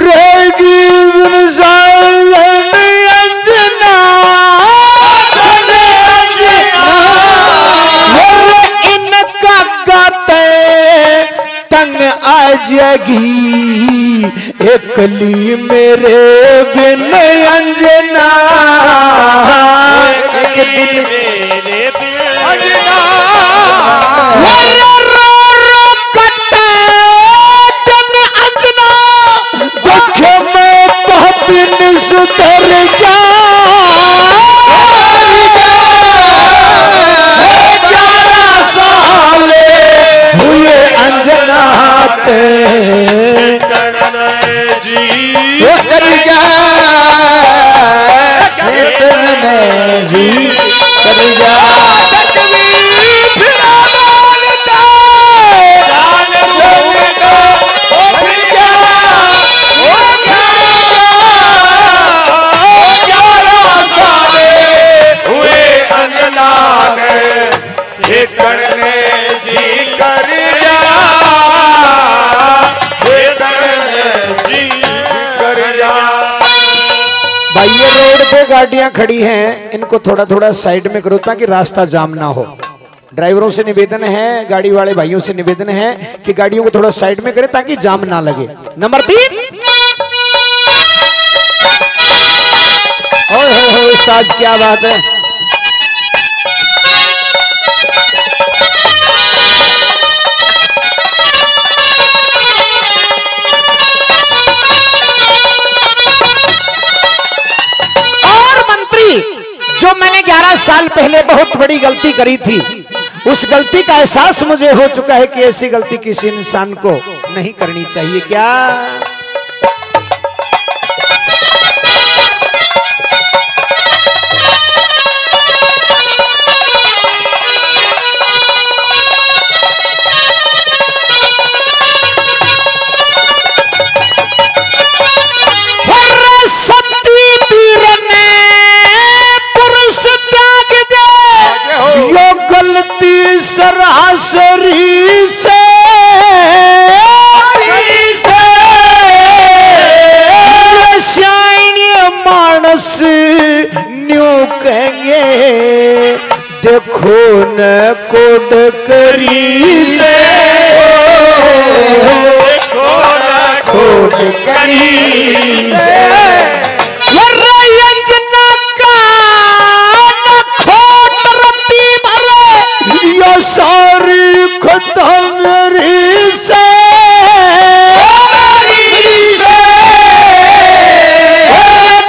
रोगी अंजना इनका गाते तंग आ जाएगी एकली मेरे बिन अंजना एक दिन सुतर क्या ग्यारह साल हुए अंजना जी कर गया जी कर गया ये रोड पे गाड़ियां खड़ी हैं इनको थोड़ा थोड़ा साइड में करो ताकि रास्ता जाम ना हो। ड्राइवरों से निवेदन है गाड़ी वाले भाइयों से निवेदन है कि गाड़ियों को थोड़ा साइड में करें ताकि जाम ना लगे। नंबर तीन ओए हो हो उस्ताद क्या बात है। जो मैंने ग्यारह साल पहले बहुत बड़ी गलती करी थी उस गलती का एहसास मुझे हो चुका है कि ऐसी गलती किसी इंसान को नहीं करनी चाहिए। क्या सरासरी से सैन्य मानस न्यू कहेंगे देखो न कोडकरी से देखो न कोडकरी से सारी खत्म री से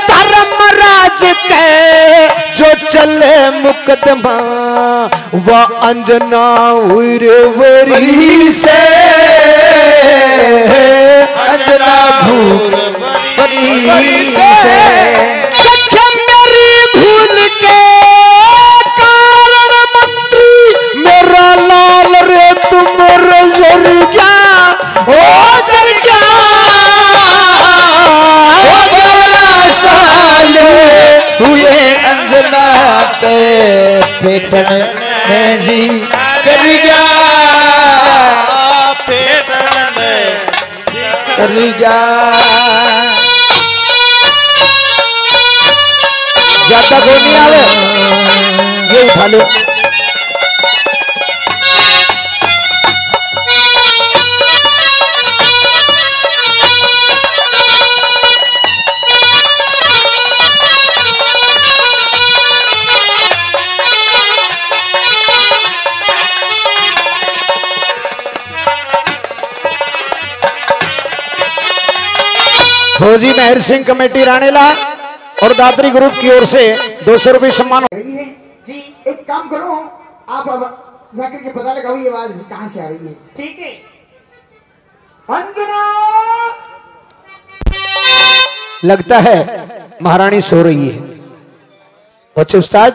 धर्मराज के जो चले मुकदमा व अंजना भूरवरी से अंजना भूरवरी से पेटन में जी कर गया पेटन में कर गया ज्यादा को नहीं आवे ये उठा लो फौजी महेर सिंह कमेटी राणेला और दादरी ग्रुप की ओर से दो सौ रूपये सम्मान रही है जी। एक काम करो आप अब जाकर के पता लगाओ ये आवाज कहाँ से आ रही है। ठीक है अंजना, लगता है महारानी सो रही है। बच्चे उस्ताद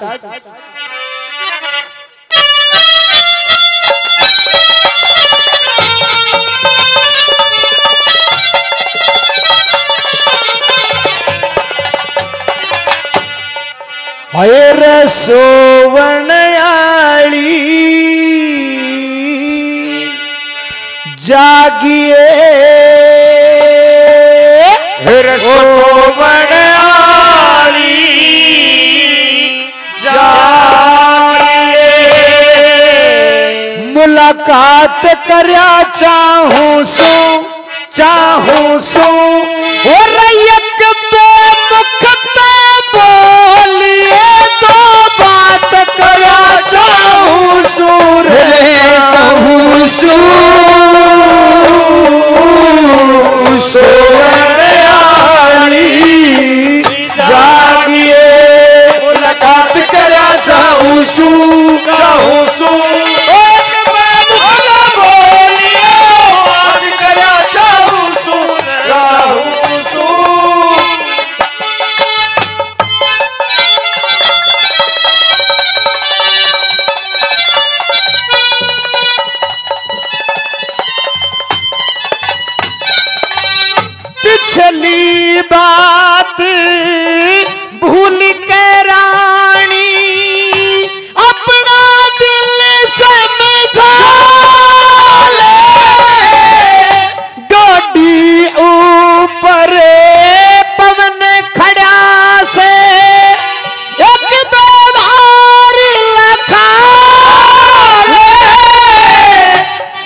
अरे सोवनयाली जागिए सोवनयाली जागिए मुलाकात करया चाहूं सो चाहूं सो रैयत पे मुखते बोलिए तो बात करा चाहूं सुर चाहूं सुरली जागिए मुलाकात करा चाहूं सू चाहूं सू चली बात भूल के रानी अपना दिल समझा ले डोडी ऊपर पवन खड़ा से एक व्यवहार लखा ले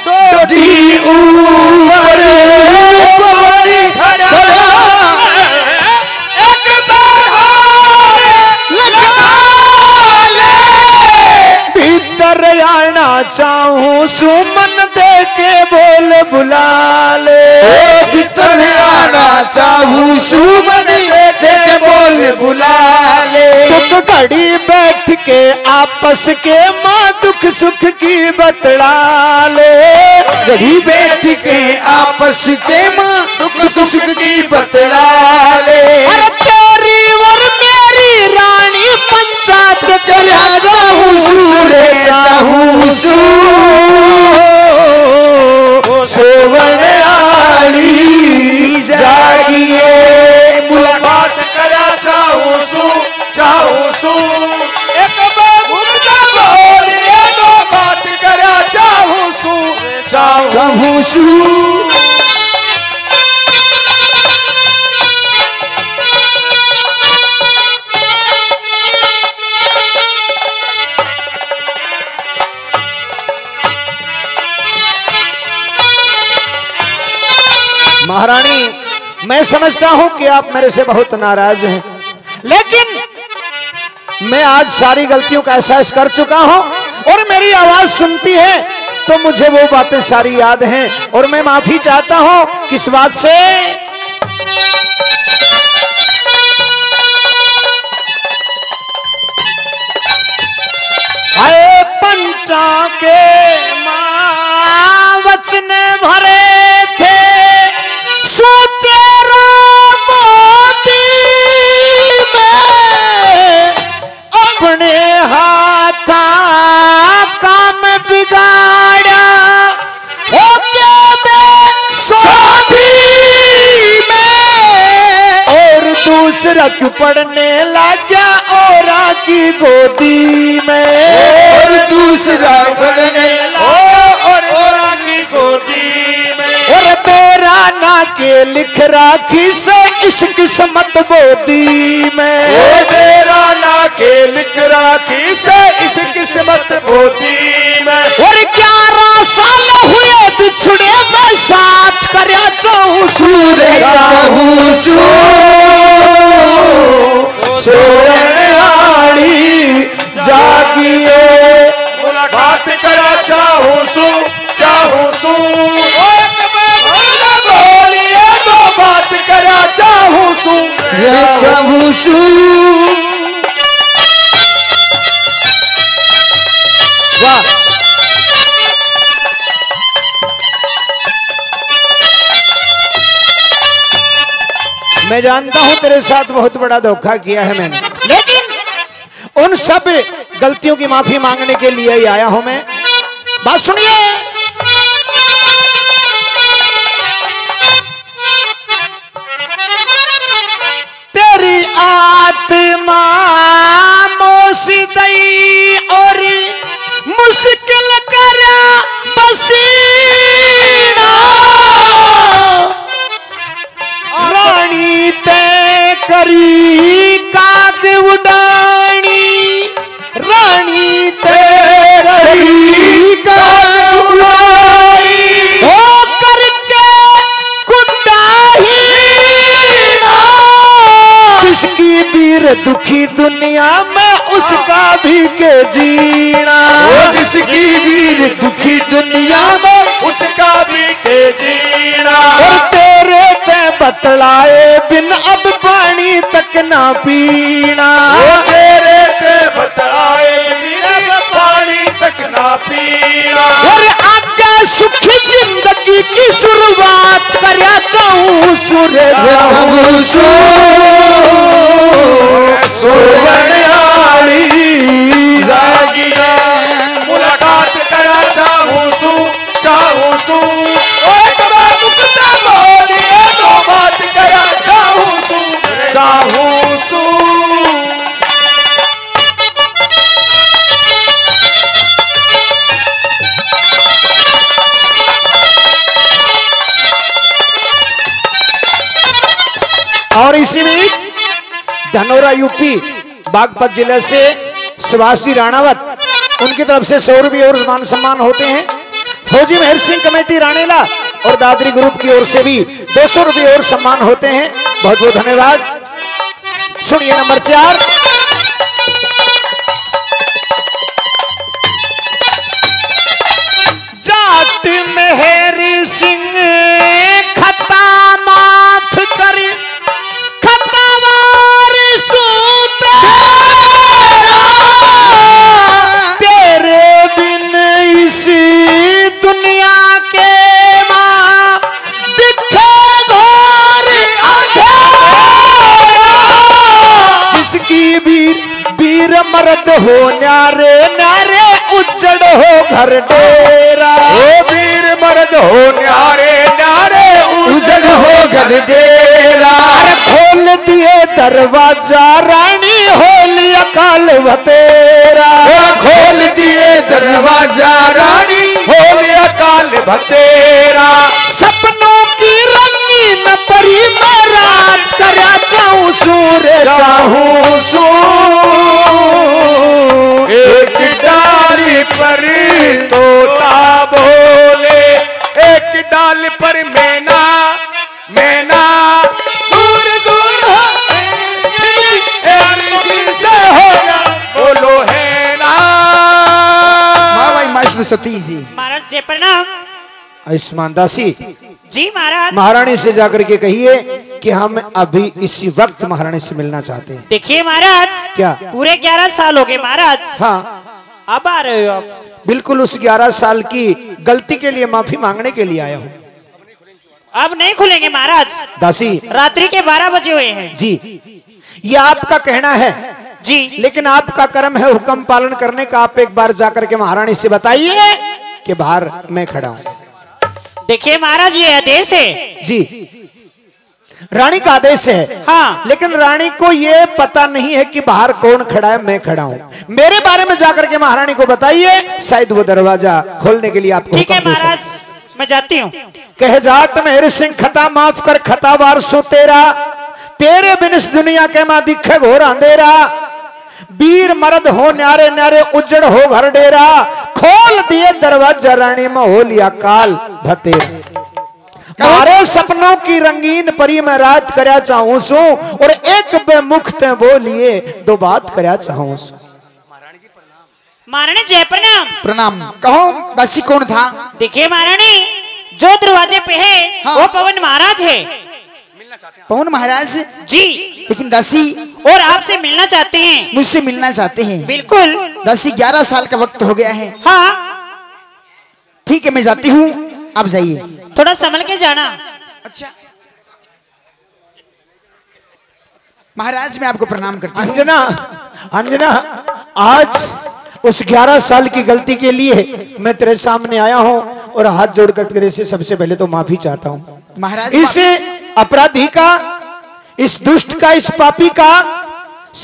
डोडी ऊपर चाहूं सुमन दे के बोल बुला ले भीतर आना चाहूं सुमन दे के बोल बुला ले तुम घड़ी बैठ के आपस के माँ दुख सुख की बतला ले घड़ी बैठ के आपस के माँ दुख सुख की बतला ले तेरी और मेरी रानी पंचायत कर चाहूं सूरे चाहूं सू सोवन आली जागिए मुलाकात करा चाहूं सू चाहूं सू एक बार बोलिए दो बात करा छू महारानी, मैं समझता हूं कि आप मेरे से बहुत नाराज हैं, लेकिन मैं आज सारी गलतियों का एहसास कर चुका हूं और मेरी आवाज सुनती है तो मुझे वो बातें सारी याद हैं और मैं माफी चाहता हूं। किस बात से? आए पंचा के मां वचने भरे थे तेरा मोती में अपने हाथा काम बिगाड़ा हो क्या मैं शादी में और दूसरा क्यों पढ़ने लगा औरा की गोदी में और दूसरा पढ़ने औरा की गोदी और मेरा ना के लिख राखी से इश्क समत बोदी में मेरा ना के लिख राखी से इश्क समत बोदी में और ग्यारह साल हुए बिछड़े में साथ कर चाहूं सूरे चाहूं सोड़ी जागिए मुलाकात करा चाहूं सू चाहूं सू वाह, मैं जानता हूं तेरे साथ बहुत बड़ा धोखा किया है मैंने, लेकिन उन सब गलतियों की माफी मांगने के लिए ही आया हूं मैं। बात सुनिए, आत्मा मोसदई और मुश्किल करा बसीना रानी तय करी काग उड़ानी रानी तय करी काग उड़ाई हो करके कुटाही जिसकी बीर दुखी दुनिया में उसका भी के जीना जिसकी बीर दुखी दुनिया में उसका भी के जीना और तेरे ते बतलाए बिन अब पानी तक ना पीना तेरे ते बतलाए बिन पानी तक ना पीना और आगे सुखी जिंदगी की शुरुआत करया चाहूं सुरेश मुलाकात करा चाहूं सू चाहूं सू एक बार मुक्ता बोलिए दो बात करा चाहूं सू चाहूं सू और इसी बीच धनौरा यूपी बागपत जिले से सुभाष राणावत, उनकी तरफ से सौ रुपये और मान सम्मान होते हैं। फौजी महेर सिंह कमेटी राणेला और दादरी ग्रुप की ओर से भी दो सौ रुपये और सम्मान होते हैं। बहुत बहुत धन्यवाद। सुनिए नंबर चार, जाट महेर सिंह खता माफ कर खतावार तेरे बिन इसी दुनिया के माँ दिखे घोर जिसकी वीर वीर मर्द हो न्यारे न्यारे उजड़ हो घर डेरा वीर मर्द हो न्यारे न्यारे उजड़ हो घर डेरा खोल दिए दरवाजा रानी होली अकाल वतेरा खोल दिए दरवाजा रानी होली अकाल बतेरा सपनों की रंगीन परी मैं रात करा चाहूं सूर चाहूं सूर एक डाली पर तोता बोले एक डाल पर मैना मैना दूर दूर हो से हो गया बोलो है ना भाई मास्टर सतीश जी महाराज जय प्रणाम। आयुष्मान दासी जी महाराज महारानी से जाकर के कहिए कि हम अभी इसी वक्त महारानी से मिलना चाहते हैं। देखिए महाराज क्या पूरे ग्यारह साल हो गए महाराज। हाँ अब आ रहे हो आप? बिल्कुल उस ग्यारह साल की गलती के लिए माफी मांगने के लिए आया हूँ। अब नहीं खुलेंगे महाराज। दासी रात्रि के बारह बजे हुए हैं जी। ये आपका कहना है जी, लेकिन आपका कर्म है हुक्म पालन करने का। आप एक बार जाकर के महारानी से बताइए कि बाहर मैं खड़ा हूँ। देखिए महाराज ये आदेश है जी, रानी का आदेश है। हाँ लेकिन रानी को ये पता नहीं है कि बाहर कौन खड़ा है। मैं खड़ा हूँ। मेरे बारे में जाकर के महारानी को बताइए, शायद वो दरवाजा खोलने के लिए आपको ठीक है महाराज। मैं जाती हूँ। कह जाट महेर सिंह खता माफ कर खता वार सो तेरा तेरे बिन इस दुनिया के माँ दिखे घोर अंधेरा वीर मर्द हो न्यारे न्यारे उज्जड़ हो घर डेरा खोल दिए दरवाजा रानी में हो लिया काल भतेरा मारे सपनों की रंगीन परी मैं रात करया चाहूं सो और एक बेमुखते बोलिए दो बात करया चाहूं सो। महारानी जय प्रणाम। प्रणाम कहो दासी कौन था? देखिए महारानी जो दरवाजे पे है हाँ। वो पवन महाराज है। पवन महाराज जी लेकिन दासी और आपसे मिलना चाहते हैं। मुझसे मिलना चाहते हैं? बिल्कुल दासी ग्यारह साल का वक्त हो गया है। हाँ ठीक है मैं जाती हूँ, आप जाइए। थोड़ा संभल के जाना। अच्छा महाराज मैं आपको प्रणाम करती हूँ। अंजना अंजना आज उस ग्यारह साल की गलती के लिए मैं तेरे सामने आया हूँ और हाथ जोड़कर तेरे से सबसे पहले तो माफी चाहता हूँ महाराज। इस अपराधी का इस दुष्ट का इस पापी का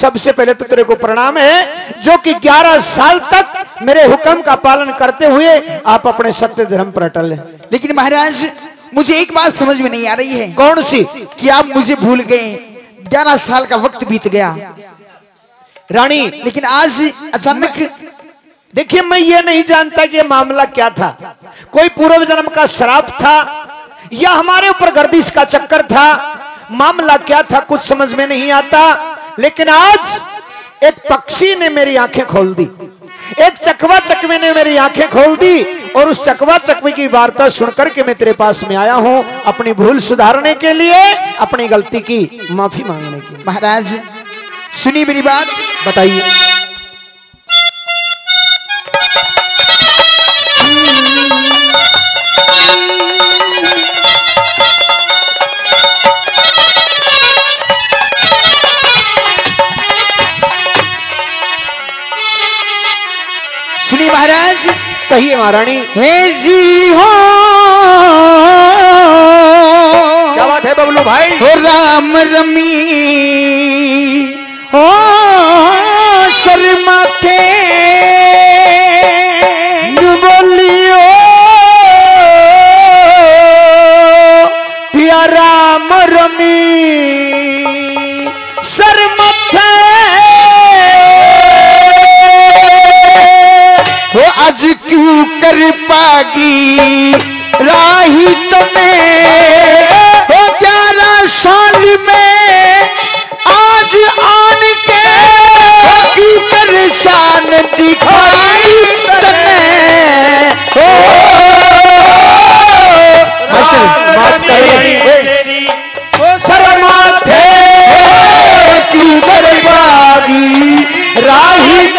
सबसे पहले तो तेरे को प्रणाम है जो कि ग्यारह साल तक मेरे हुक्म का पालन करते हुए आप अपने सत्य धर्म पर अटल हैं। लेकिन महाराज मुझे एक बात समझ में नहीं आ रही है। कौन सी? कि आप मुझे भूल गए। ग्यारह साल का वक्त बीत गया रानी लेकिन आज अचानक। देखिए मैं ये नहीं जानता कि मामला क्या था। कोई पूर्व जन्म का श्राप था या हमारे ऊपर गर्दिश का चक्कर था। मामला क्या था कुछ समझ में नहीं आता। लेकिन आज एक पक्षी ने मेरी आंखें खोल दी, एक चकवा चकवे ने मेरी आंखें खोल दी और उस चकवा चकवे की वार्ता सुनकर के मैं तेरे पास में आया हूँ अपनी भूल सुधारने के लिए, अपनी गलती की माफी मांगने के लिए। महाराज सुनी मेरी बात? बताइए। सुनी महाराज? कहिए महारानी। हे जी हो क्या बात है बबलू भाई? हो राम रमी हो शर्मा थे बोलियो पिया राम रमी शर्मा वो आज क्यों कर पागी राही तुम्हें वो ग्यारह साल में आज आन के की परेशान दिखाई तुम्हें हो बात करें वो शर्मा थे क्यों कर पागी राही दे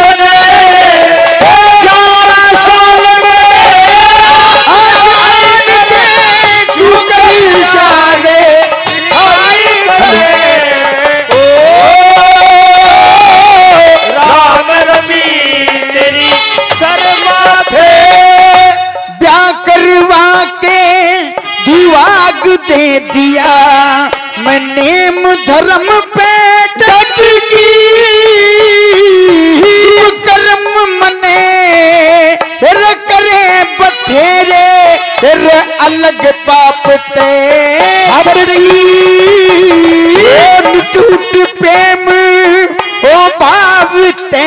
दिया मैंने धर्म पे डट की कर्म मने करे बथेरे फिर अलग पाप ते प्रेम टूट प्रेम हो पावते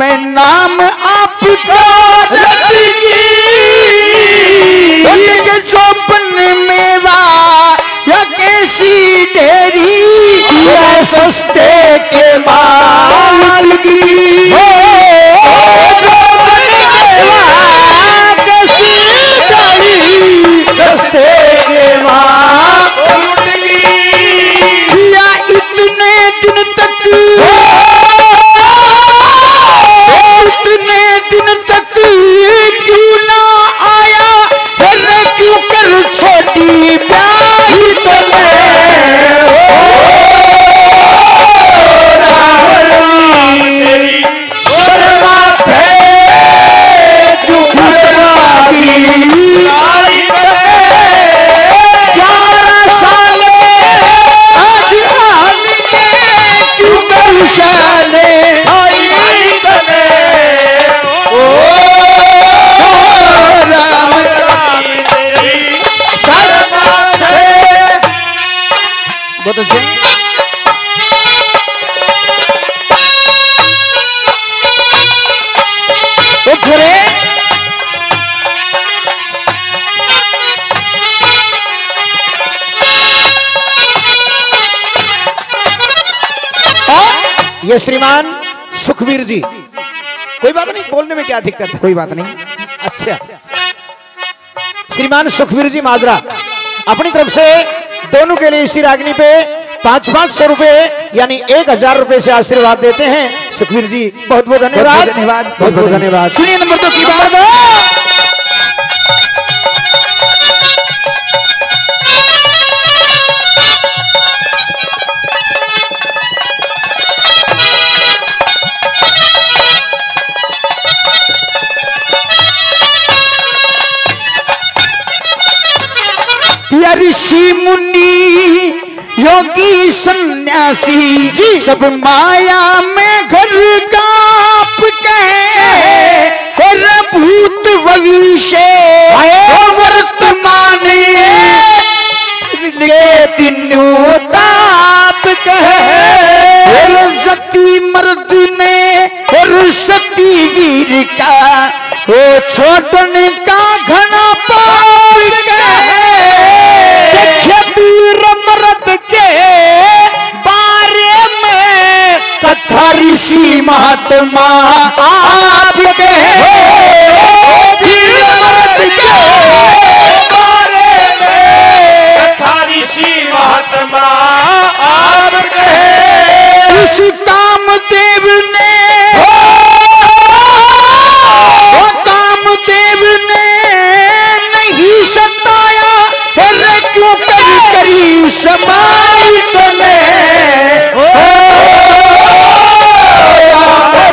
मैं नाम आपका के चौपन मेवा या कैसी डेरी या सस्ते के माल की ये श्रीमान सुखवीर जी, कोई बात नहीं, बोलने में क्या दिक्कत है, कोई बात नहीं। अच्छा श्रीमान सुखवीर जी माजरा, अपनी तरफ से दोनों के लिए इसी रागनी पे पांच पांच सौ रुपए यानी एक हजार रुपए से आशीर्वाद देते हैं। सुखवीर जी बहुत बहुत धन्यवाद, धन्यवाद, बहुत बहुत धन्यवाद। सुनिए नंबर दो की बात। ऋषि मुनि योगी सन्यासी जी सब माया में घर कांप गए और भूत भविष्य वर्तमान मिले तीनों ताप गए। सती मर्द ने और सती वीर का वो छोटन का घना पाप गए। वीर मर्द के बारे में कथा ऋषि महात्मा आप कहे। वीर मर्द के बारे में कथा ऋषि महात्मा आप कहे। इस कामदेव ने कामदेव ने नहीं सताया क्यों करी करी समाई तुम्हें ओ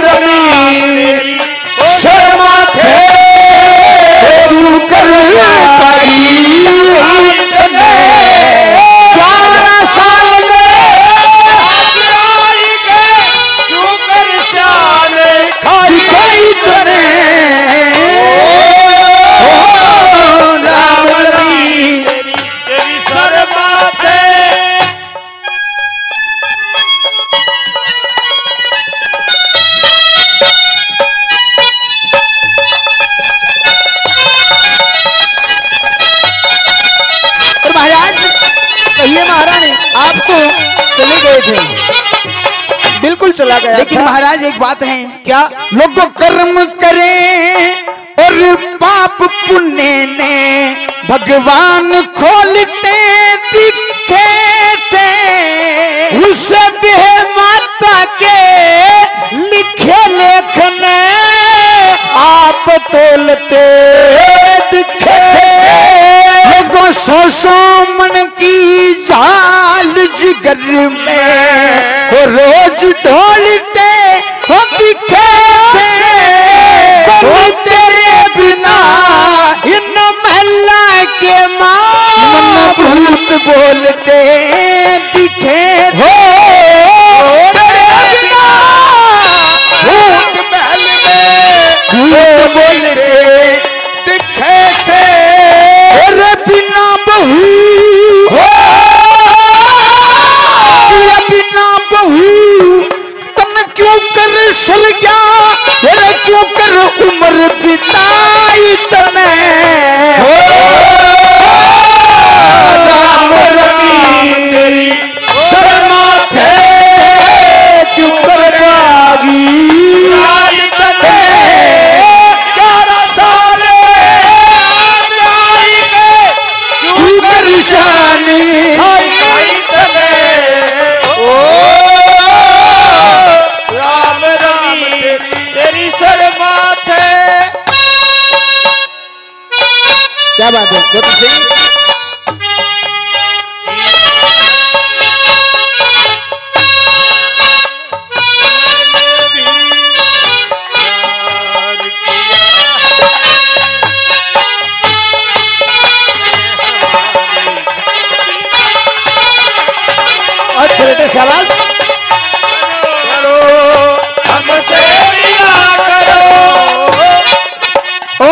रमी शर्मा थे तू कर पाई। लेकिन महाराज एक बात है क्या, लोगों कर्म करें और पाप पुण्य ने भगवान खोलते दिखे थे। उस माता के लिखे लेखन आप तोलते दिखे लोगों सौ सौ मन की जाल जिगर में रोज ढोलते हो दिखे थे। तेरे बिना इन महला के माँ भूत बोलते दिखे हो। तेरे बिना भूत महल में भूत बोलते दिखे से फिसल गया तेरे क्यों कर उम्र बिताई तने राम रमी तेरी शर्मा थे क्यों कर रागी क्या बात है तो तो सही अच्छे बेटे शाबाश करो हमसे मिला करो ओ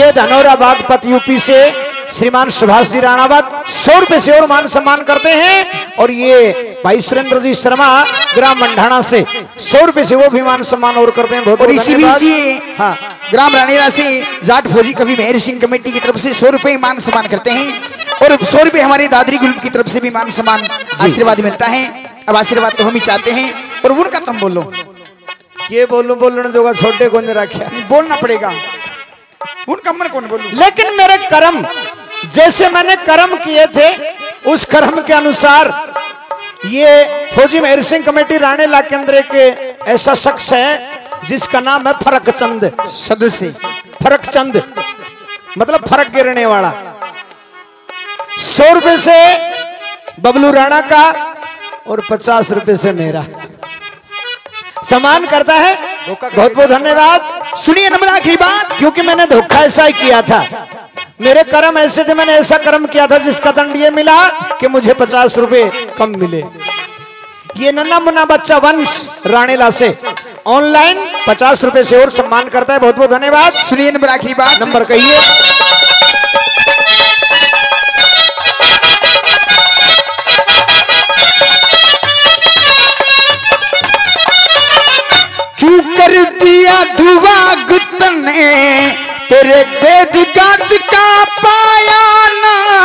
ये धनौराबाद पत यूपी से श्रीमान सुभाष जी राणावत सौ रुपए से और मान सम्मान करते हैं और ये भाई सुरेंद्र जी शर्मा ग्राम मंडाणा से सौ रुपए से वो भी मान सम्मान और करते हैं बहुत और इसी बीच हाँ ग्राम राणीरा से जाट फौजी कवि महेर सिंह कमेटी की तरफ से सौ रुपए मान सम्मान करते हैं और सौ रुपए हमारे दादरी ग्रुप की तरफ से भी मान सम्मान आशीर्वाद मिलता है। अब आशीर्वाद तो हम ही चाहते हैं और उनका तुम बोलो ये बोलो बोलना जो छोटे को बोलना पड़ेगा उनका मन कौन बोलूं लेकिन मेरे कर्म जैसे मैंने कर्म किए थे उस कर्म के अनुसार ये फौजी महेर सिंह कमेटी राणेला केंद्र के ऐसा शख्स है जिसका नाम है फरकचंद सदस्य फरकचंद मतलब फरक गिरने वाला। सौ रुपए से बबलू राणा का और पचास रुपए से मेरा सम्मान करता है बहुत बहुत धन्यवाद। सुनिए नम्रता की बात क्योंकि मैंने धोखा ऐसा ही किया था मेरे कर्म ऐसे थे मैंने ऐसा कर्म किया था जिसका दंड ये मिला कि मुझे पचास रुपए कम मिले। ये नन्ना मुन्ना बच्चा वंश राणेला से ऑनलाइन पचास रुपए से और सम्मान करता है बहुत बहुत धन्यवाद। सुनिए नम्रता की बात नंबर कहिए दिया दुआ गुतने तेरे बेदगत का पाया ना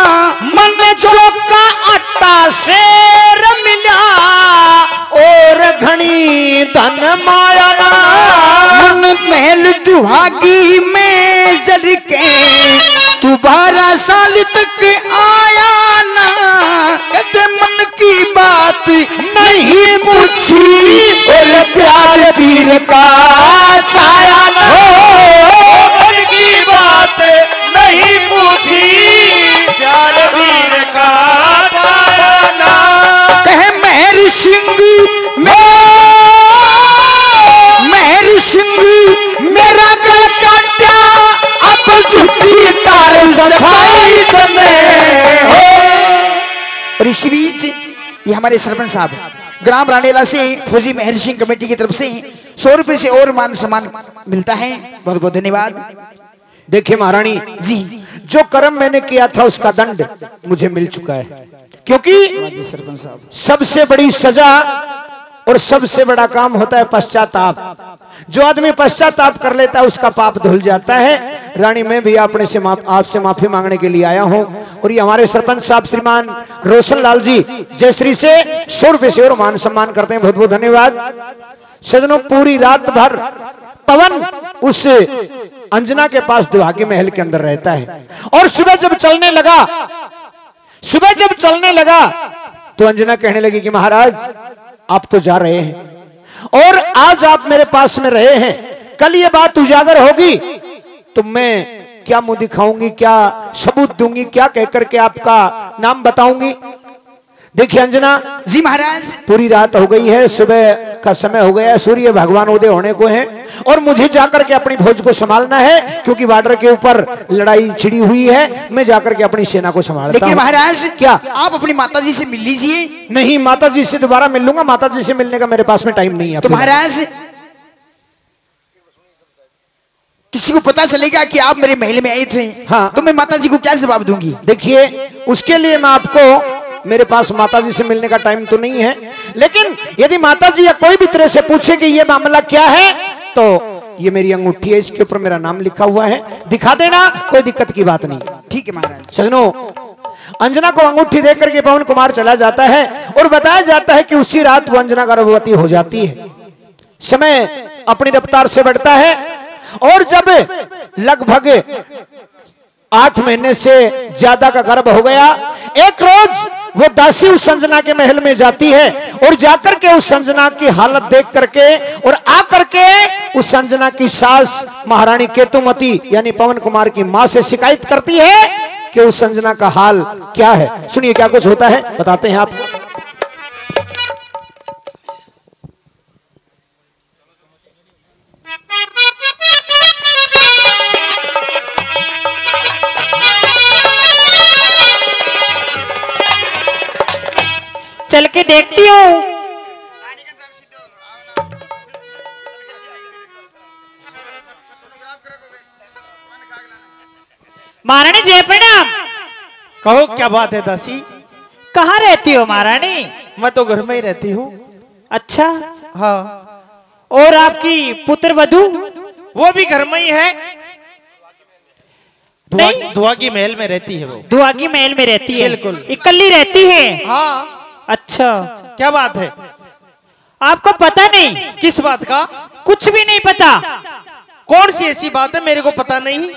मन चौक का आटा शेर मिला और घनी धन माया ना मन महल दुहागी में जल के तू बारह साल तक आया ना कहते मन की बात नहीं पूछी और प्यार वीर का छाया ना मन की बात नहीं पूछी प्यार वीर का छाया ना कह महेर सिंह महेर सिंह मेरा गल काटा अब छुट्टी तार सफाई और इसी बीच ये हमारे सरपंच साहब ग्राम राणेला से फौजी महेर सिंह कमेटी की तरफ से सौ रुपए से और मान सम्मान मिलता है बहुत बहुत धन्यवाद। देखिए महारानी जी जो कर्म मैंने किया था उसका दंड मुझे मिल चुका है क्योंकि सरपंच साहब सबसे बड़ी सजा और सबसे बड़ा काम होता है पश्चाताप। जो आदमी पश्चाताप कर लेता है उसका पाप धुल जाता है। रानी मैं भी आपने से माफ आपसे माफी मांगने के लिए आया हूं और ये हमारे सरपंच साहब श्रीमान रोशनलाल जी जयश्री से सौ रुपए से और मान सम्मान करते हैं बहुत बहुत धन्यवाद। सजनों पूरी रात भर पवन उस अंजना के पास दुहागी महल के अंदर रहता है और सुबह जब चलने लगा सुबह जब चलने लगा तो अंजना कहने लगी कि महाराज आप तो जा रहे हैं और आज आप मेरे पास में रहे हैं कल ये बात उजागर होगी तो मैं क्या मुंह दिखाऊंगी क्या सबूत दूंगी क्या कहकर के आपका नाम बताऊंगी। देखिए अंजना जी महाराज पूरी रात हो गई है सुबह का समय हो गया है सूर्य भगवान उदय होने को है और मुझे जाकर के अपनी फौज को संभालना है क्योंकि बॉर्डर के ऊपर लड़ाई छिड़ी हुई है मैं जाकर के अपनी सेना को संभालता लेकिन महाराज क्या आप अपनी माताजी से मिल लीजिए। नहीं माताजी से दोबारा मिल लूंगा माताजी से मिलने का मेरे पास में टाइम नहीं है। तो महाराज किसी को पता चलेगा कि आप मेरे महल में आए थे हाँ तो मैं माताजी को क्या जवाब दूंगी। देखिए उसके लिए मैं आपको मेरे पास माताजी से मिलने का टाइम तो नहीं है, लेकिन यदि माताजी या कोई भी तरह से पूछे कि ये मामला क्या है, तो ये मेरी अंगूठी है, इसके ऊपर मेरा नाम लिखा हुआ है, दिखा देना, कोई दिक्कत की बात नहीं। ठीक है महाराज। सजनों, अंजना को अंगूठी देकर के पवन कुमार चला जाता है और बताया जाता है कि उसी रात वो अंजना गर्भवती हो जाती है। समय अपनी रफ्तार से बढ़ता है और जब लगभग आठ महीने से ज्यादा का गर्भ हो गया, एक रोज वो दासी उस अंजना के महल में जाती है और जाकर के उस अंजना की हालत देख करके और आकर के उस अंजना की सास महारानी केतुमती यानी पवन कुमार की मां से शिकायत करती है कि उस अंजना का हाल क्या है। सुनिए क्या कुछ होता है, बताते हैं आपको। चल के देखती हूँ। महारानी जय प्रणाम। कहो क्या बात है दासी, कहाँ रहती हो महारानी? मैं तो घर में ही रहती हूँ। अच्छा हाँ। और आपकी पुत्र वधू? वो भी घर में ही है, दुआ की महल में रहती है। वो दुआ की महल में रहती है? बिल्कुल, इकल्ली रहती है। हाँ। अच्छा क्या बात है? आपको पता नहीं? किस बात का? कुछ भी नहीं पता। कौन सी ऐसी बात है मेरे को पता नहीं?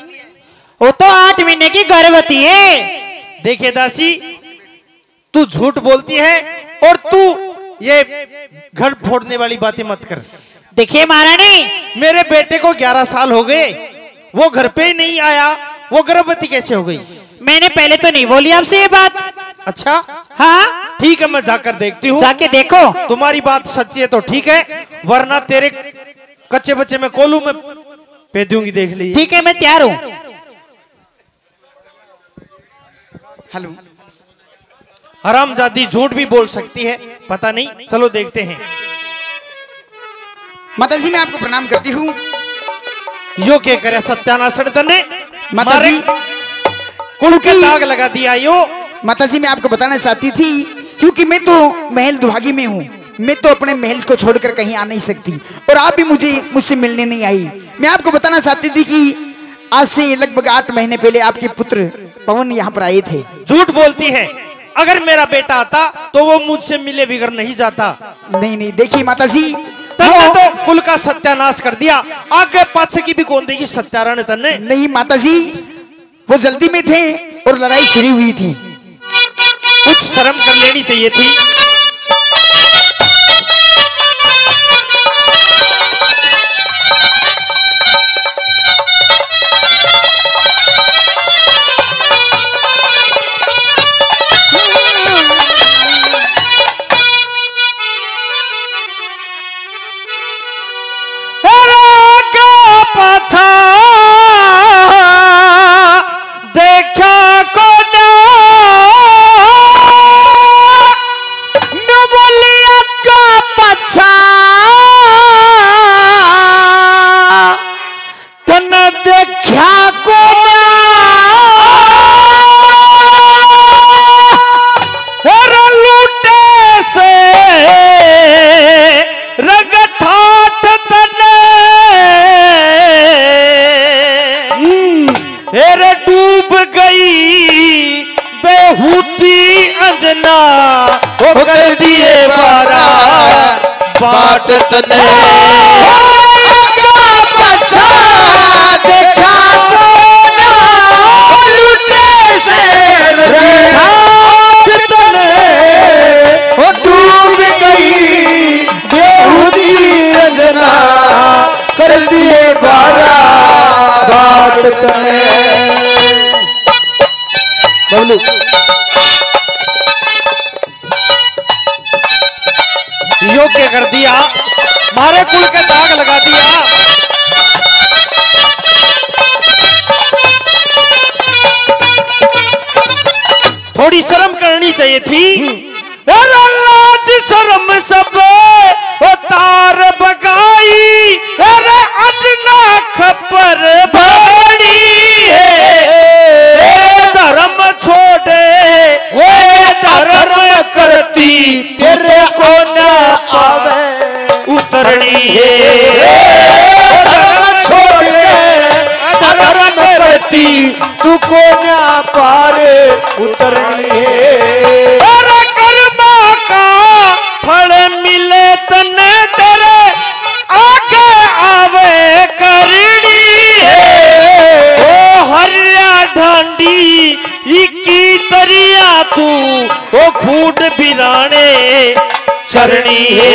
वो तो आठ महीने की गर्भवती है। देखिए दासी, तू झूठ बोलती है और तू ये घर फोड़ने वाली बातें मत कर। देखिए महारानी, मेरे बेटे को ग्यारह साल हो गए, वो घर पे ही नहीं आया, वो गर्भवती कैसे हो गई? मैंने पहले तो नहीं बोली आपसे ये बात। अच्छा हाँ ठीक है, मैं जाकर देखती हूँ। जाके देखो। तुम्हारी बात सच्ची है तो ठीक है, वरना तेरे कच्चे बच्चे में कोलू में पे दूंगी, देख लीजिए। ठीक है, मैं तैयार हूँ। हेलो, हरामजादी झूठ भी बोल सकती है, पता नहीं। चलो देखते हैं। माताजी मैं आपको प्रणाम करती हूँ। यो के करे सत्यानाशन तने माताजी, कुल के दाग लगा दिया। यो माताजी मैं आपको बताना चाहती थी, क्योंकि मैं तो महल दुहागी में हूँ, मैं तो अपने महल को छोड़कर कहीं आ नहीं सकती, और आप भी मुझे मुझसे मिलने नहीं आई। मैं आपको बताना चाहती थी कि आज से लगभग आठ महीने पहले आपके पुत्र पवन यहाँ पर आए थे। झूठ बोलती है, अगर मेरा बेटा आता तो वो मुझसे मिले बिगड़ नहीं जाता। नहीं नहीं, देखिए माताजी, तन्ने तो कुल का सत्यानाश कर दिया, आगे पाछे की भी कौन देगी सत्यारण तन्ने। नहीं माताजी, वो जल्दी में थे और लड़ाई छिड़ी हुई थी, कुछ शर्म कर लेनी चाहिए थी। योग्य कर दिया, मारे कुल के दाग लगा दिया। थोड़ी शर्म करनी चाहिए थी। लाज शर्म सब उतार बगाई, अरे अंजना खपर बड़ी है, धर्म छोड़े वो धर्म नदी तू को ना पार उतरनी है। और कर्मा का फल मिले तने तेरे आगे आवे करनी है। ओ हरिया ढांडी इकी तरिया तू ओ खूट बिराने चरनी है।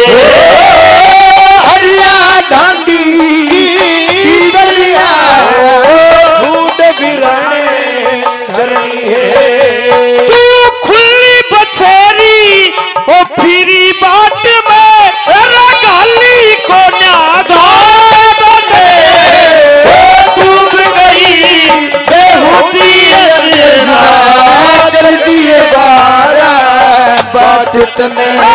हरिया ढांडी झूठ बिराने चरनी है। तू खुली बछेरी ओ फिरी बाट में रगाली को न्यादा डूब गई बेहूदी कर दिए बारा बाट तने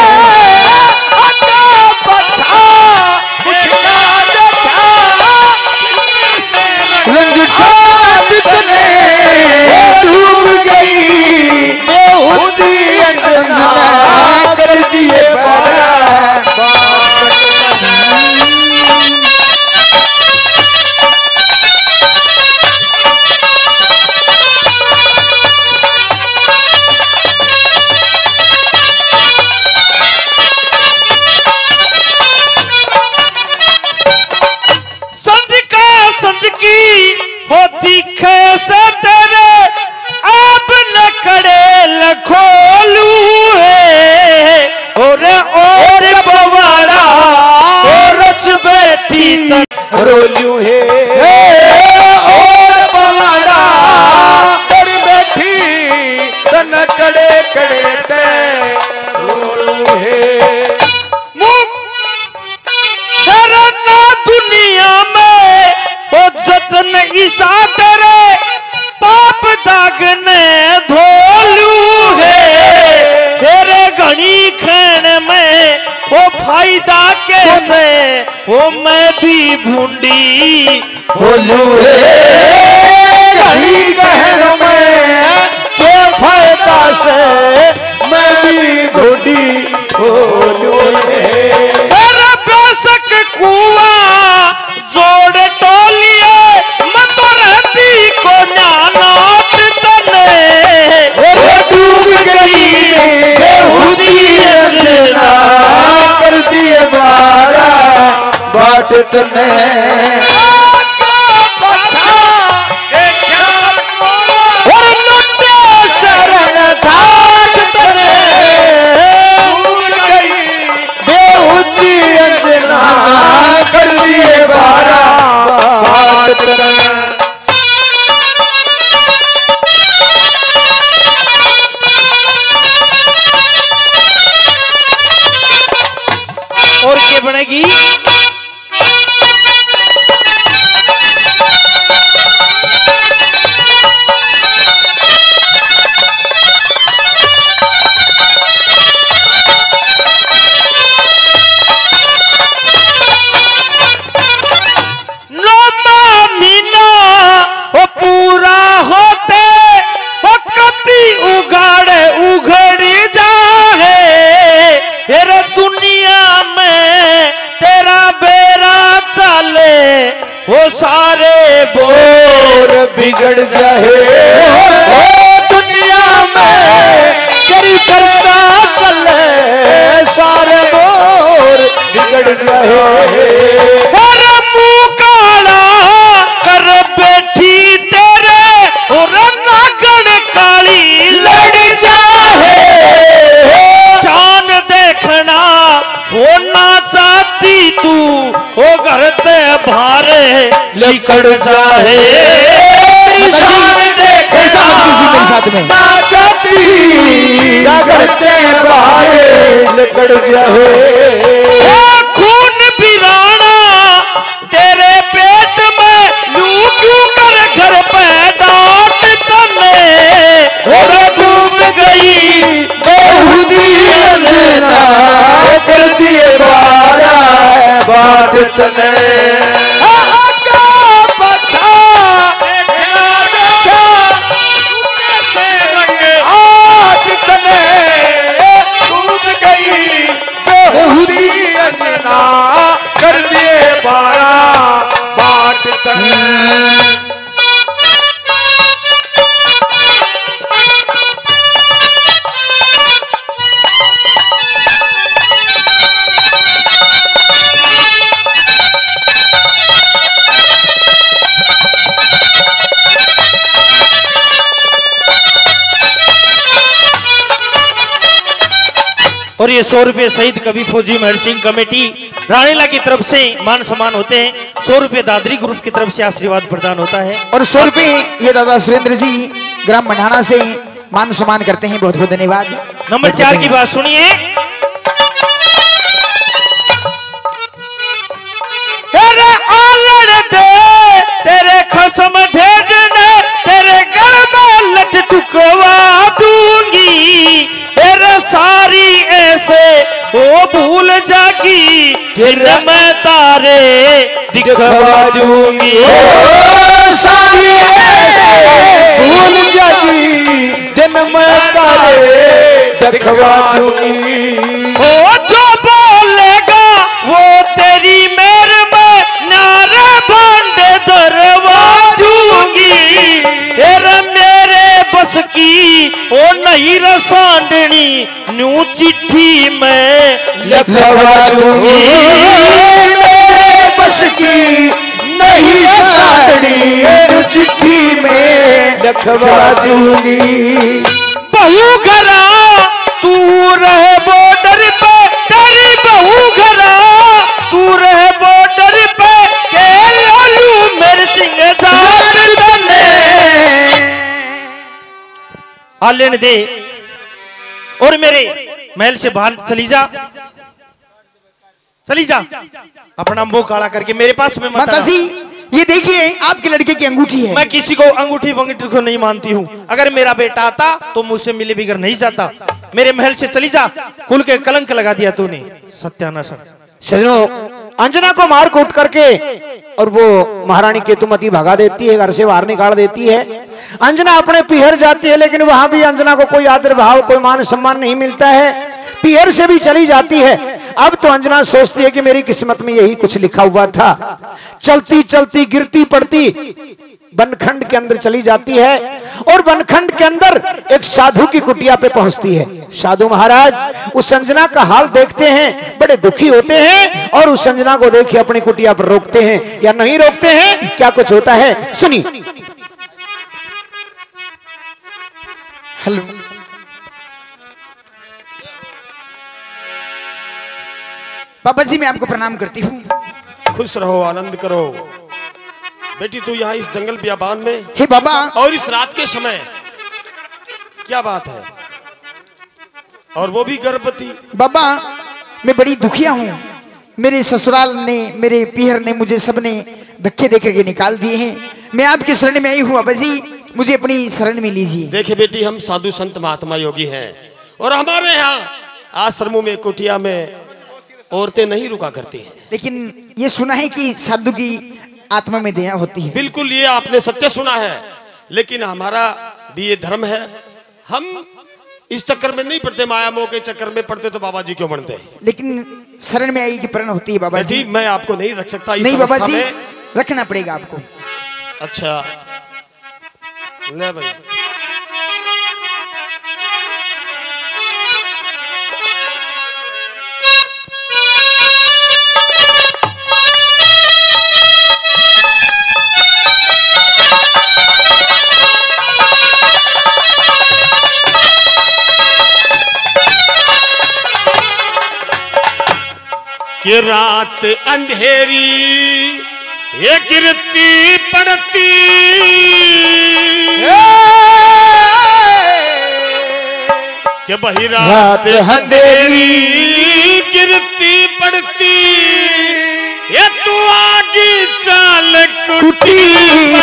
रोलू है और बवाड़ा और बैठी तन कड़े कड़े ते रोलू है। तेरा ना दुनिया में ओ जतन ईसा तेरे पाप दाग ने धोलू है। तेरे घनी खैन में ओ फायदा कैसे ओ मैं भी भूंडी बोलू घड़ी कहन में तो फायदा से मैं भी भूंडी बोलू। तेरा बेसक कुआ जोड़ टोलिए मैं तो रहती को नाना तने डूब गई कर दिए बारा बाट तने और लुटे शरण ठाट तने डूब गई बेहूदी अंजना कर दिए बारा बाट तने। बनेगी वो सारे बोर बिगड़ जाए दुनिया में तेरी चर्चा चले सारे बोर बिगड़ जाए। और मुँह काला कर बैठी तेरे और नागन काली लड़ जाए। जान देखना होना चाहती तू ओ घर ते भारे लिकड़ जाए। खून बिराना तेरे पेट में लू क्यों कर घर पे डांट तने और डूब गई बेहूदी अंजना कर दिए बारा बाट तने। लिए सौ रुपए सहित कवि फौजी महेर सिंह कमेटी राणीला की तरफ से मान सम्मान होते हैं। सौ रुपए दादरी ग्रुप की तरफ से आशीर्वाद प्रदान होता है और सौ रुपए ये दादा सुरेंद्र जी ग्राम मनाना से मान सम्मान करते हैं। बहुत बहुत धन्यवाद। नंबर चार की बात सुनिए। तेरे आलड़ दे तेरे खसम ढेरने तेरे गल में लट टुकवा दूंगी। तेरे सारी ऐसे वो भूल जागी फिर मैं तारे दिखवा दूंगी। सारी ऐसे भूल जागी मैं तारे दिखवा दूंगी। ओ जो बोलेगा वो तेरी मेर में नारे बांधे दरवा दूंगी। तेरा मेरे बस की ओ नहीं रसांडनी न्यू चिट्ठी में लिखवा दूंगी। मेरे बस की नहीं रसांडनी चिट्ठी में लिखवा दूंगी। बहू घरा तू रहे बॉर्डर पे तेरी बहू घरा तू रहे बॉर्डर पे के लालू मेरे सिंह जान बने आलन दे और मेरे महल से बाहर चली जा चली जा अपना मुंह काला करके मेरे पास में मत आना। ये देखिए आपके लड़के की अंगूठी है। मैं किसी को अंगूठी वंगूठी को नहीं मानती हूँ। अगर मेरा बेटा आता तो मुझसे मिले बिगर नहीं जाता। मेरे महल से चली जा कुल के कलंक लगा दिया तूने सत्यानाश। सजनो अंजना को मार कूट करके और वो महारानी केतुमती भगा देती है, घर से बाहर निकाल देती है। अंजना अपने पीहर जाती है लेकिन वहां भी अंजना को कोई आदर भाव कोई मान सम्मान नहीं मिलता है। पीहर से भी चली जाती है। अब तो अंजना सोचती है कि मेरी किस्मत में यही कुछ लिखा हुआ था। चलती चलती गिरती पड़ती वनखंड के अंदर चली जाती है और वनखंड के अंदर एक साधु की कुटिया पे पहुंचती है। साधु महाराज उस अंजना का हाल देखते हैं, बड़े दुखी होते हैं और उस अंजना को देखिए अपनी कुटिया पर रोकते हैं या नहीं रोकते हैं, क्या कुछ होता है सुनिए। हेलो पापा जी मैं आपको प्रणाम करती हूँ। खुश रहो आनंद करो बेटी। तू यहाँ इस जंगल बियाबान में हे बाबा और इस रात के समय क्या बात है, और वो भी गर्भवती। बाबा मैं बड़ी दुखिया हूँ। मेरे ससुराल ने मेरे पीहर ने मुझे सबने धक्के देकर के निकाल दिए हैं। मैं आपकी शरण में आई हूँ बाबा जी, मुझे अपनी शरण में लीजिए। देखे बेटी हम साधु संत महात्मा योगी हैं और हमारे यहाँ आश्रमों में कुटिया में औरतें नहीं रुका करती हैं। लेकिन ये सुना है कि साधु की आत्मा में दया होती है। बिल्कुल ये आपने सत्य सुना है लेकिन हमारा भी ये धर्म है। हम इस चक्कर में नहीं पड़ते, माया मोह के चक्कर में पड़ते तो बाबा जी क्यों बनते। लेकिन शरण में आई की प्रण होती है बाबा जी। मैं आपको नहीं रख सकता, नहीं बाबा जी रखना पड़ेगा आपको। अच्छा ले भाई कि रात अंधेरी ये गिरती पड़ती कि बही रात अंधेरी गिरती पड़ती ये तू आगे चाल कुटी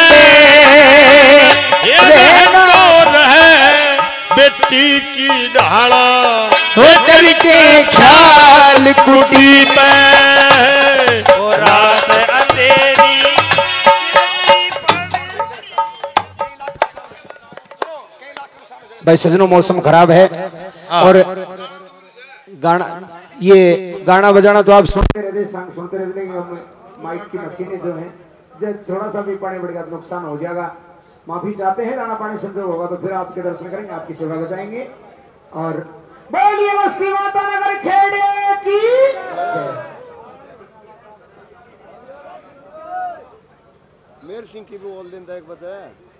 पे ये रहना रह बेटी की डाला करके ख्याल कुटी पे रात अंधेरी। भाई सजनों मौसम खराब है और गाना ये गाना बजाना तो आप सुनते रहते सांग सुनते रहते कि माइक की मशीनें जो हैं जब थोड़ा सा भी पानी बढ़ गया तो नुकसान हो जाएगा। माफी चाहते हैं, राणा पानी संजोग होगा तो फिर आपके दर्शन करेंगे, आपकी सेवा हो जाएंगे। और बोलिए उसकी माता नगर खेड़े की मेहर सिंह की भी बोल देता है।